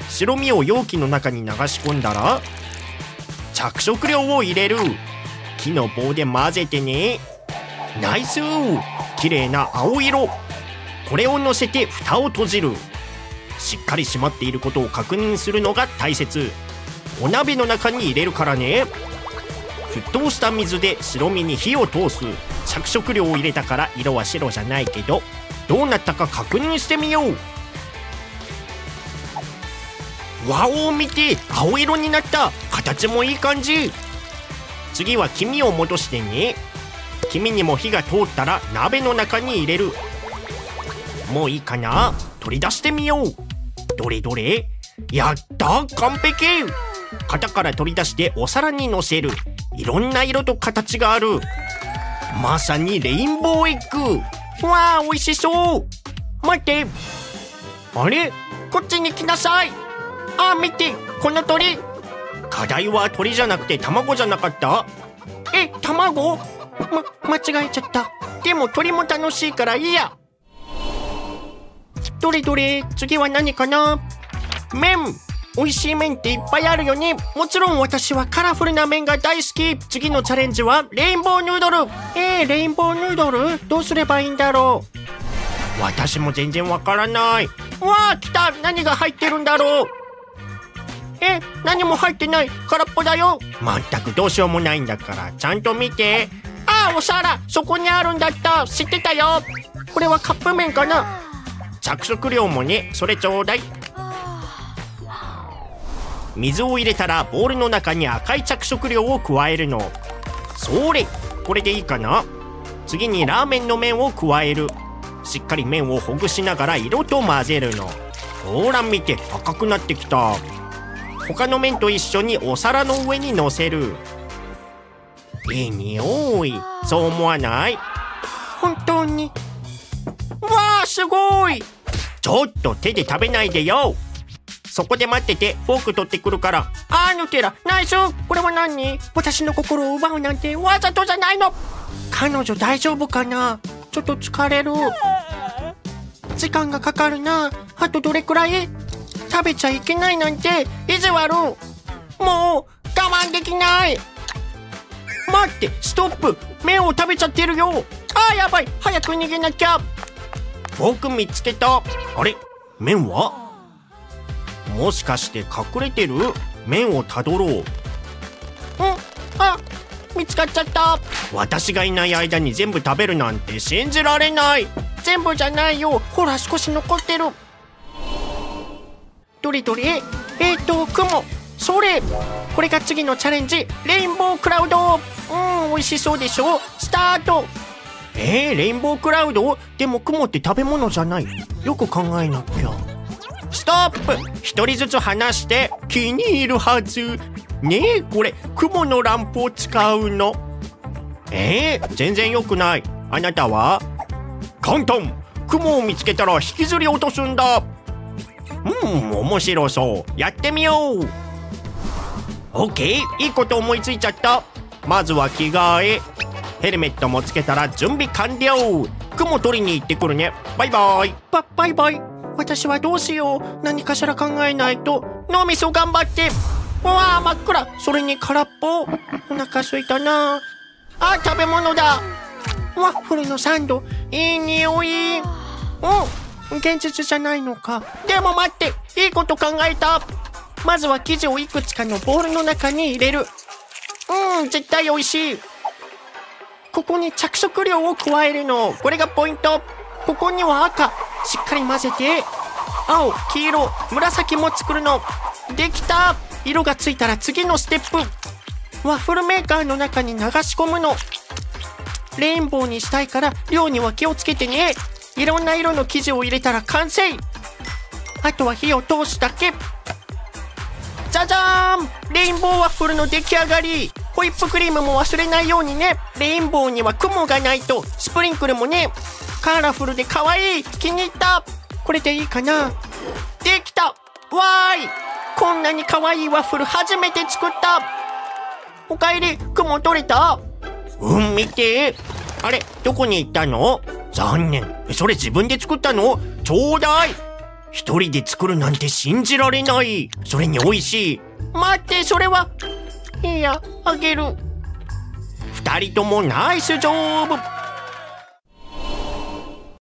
白身を容器の中に流し込んだら、着色料を入れる。木の棒で混ぜてね。ナイス。綺麗な青色。これをのせて蓋を閉じる。しっかり閉まっていることを確認するのが大切。お鍋の中に入れるからね。沸騰した水で白身に火を通す。ち着色料を入れたから色は白じゃないけど、どうなったか確認してみよう。和を見て、青色になった。形もいい感じ。次は黄身を戻してね。黄身にも火が通ったら鍋の中に入れる。もういいかな。取り出してみよう。どれどれ。やったー、完璧。型から取り出してお皿にのせる。いろんな色と形がある。まさにレインボーエッグ。わあ、美味しそう。待って、あれ、こっちに来なさい。あー、見て、この鳥。課題は鳥じゃなくて卵じゃなかった？え、卵？ま、間違えちゃった。でも鳥も楽しいからいいや。どれどれ。次は何かな。麺。美味しい麺っていっぱいあるよね。もちろん私はカラフルな麺が大好き。次のチャレンジはレインボーヌードル。えー、レインボーヌードルどうすればいいんだろう。私も全然わからない。わあ、来た。何が入ってるんだろう。え、何も入ってない。空っぽだよ。まったくどうしようもないんだから、ちゃんと見て。あー、お皿、そこにあるんだった。知ってたよ。これはカップ麺かな。着色料もね。それちょうだい。水を入れたらボウルの中に赤い着色料を加えるの。それ、これでいいかな。次にラーメンの麺を加える。しっかり麺をほぐしながら色と混ぜるの。ほら見て、赤くなってきた。他の麺と一緒にお皿の上にのせる。いい匂い。そう思わない？本当に。わあ、すごい。ちょっと手で食べないでよ。そこで待ってて、フォーク取ってくるから。あー、ヌテラ、ナイス。これは何？私の心を奪うなんてわざとじゃないの。彼女大丈夫かな。ちょっと疲れる。時間がかかるな。あとどれくらい？食べちゃいけないなんて意地悪。もう我慢できない。待って、ストップ。麺を食べちゃってるよ。あー、やばい。早く逃げなきゃ。僕見つけた。あれ、麺は？もしかして隠れてる？麺をたどろう。ん？あ、見つかっちゃった。私がいない間に全部食べるなんて信じられない。全部じゃないよ。ほら、少し残ってる。どれどれ。えっと雲。それ、これが次のチャレンジ。レインボークラウド。うん、美味しそうでしょ。スタート。えー、レインボークラウド？でも雲って食べ物じゃない。よく考えなきゃ。ストップ。一人ずつ離して。気に入るはずねえ。これ雲のランプを使うの。えー、全然良くない。あなたは簡単。雲を見つけたら引きずり落とすんだ。うん、面白そう。やってみよう。オッケー、いいこと思いついちゃった。まずは着替え。ヘルメットもつけたら準備完了。雲取りに行ってくるね。バイバイ。ババイバイ。私はどうしよう。何かしら考えないと。脳みそ頑張って。うわー、真っ暗。それに空っぽ。お腹すいたな。あ、食べ物だ。ワッフルのサンド。いい匂い。うん、現実じゃないのか。でも待って、いいこと考えた。まずは生地をいくつかのボウルの中に入れる。うん、絶対美味しい。ここに着色料を加えるの。これがポイント。ここには赤。しっかり混ぜて。青、黄色、紫も作るの。できた。色がついたら次のステップ。ワッフルメーカーの中に流し込むの。レインボーにしたいから量には気をつけてね。いろんな色の生地を入れたら完成。あとは火を通すだけ。じゃじゃーん。レインボーワッフルの出来上がり。ホイップクリームも忘れないようにね。レインボーには雲がないと。スプリンクルもね。カラフルで可愛い。気に入った。これでいいかな。できた。わーい、こんなに可愛いワッフル初めて作った。おかえり。雲取れた。うん、見て。あれ、どこに行ったの。残念。それ自分で作ったの。ちょうだい。一人で作るなんて信じられない。それに美味しい。待って、それは。いや、あげる。二人ともナイスジョブ。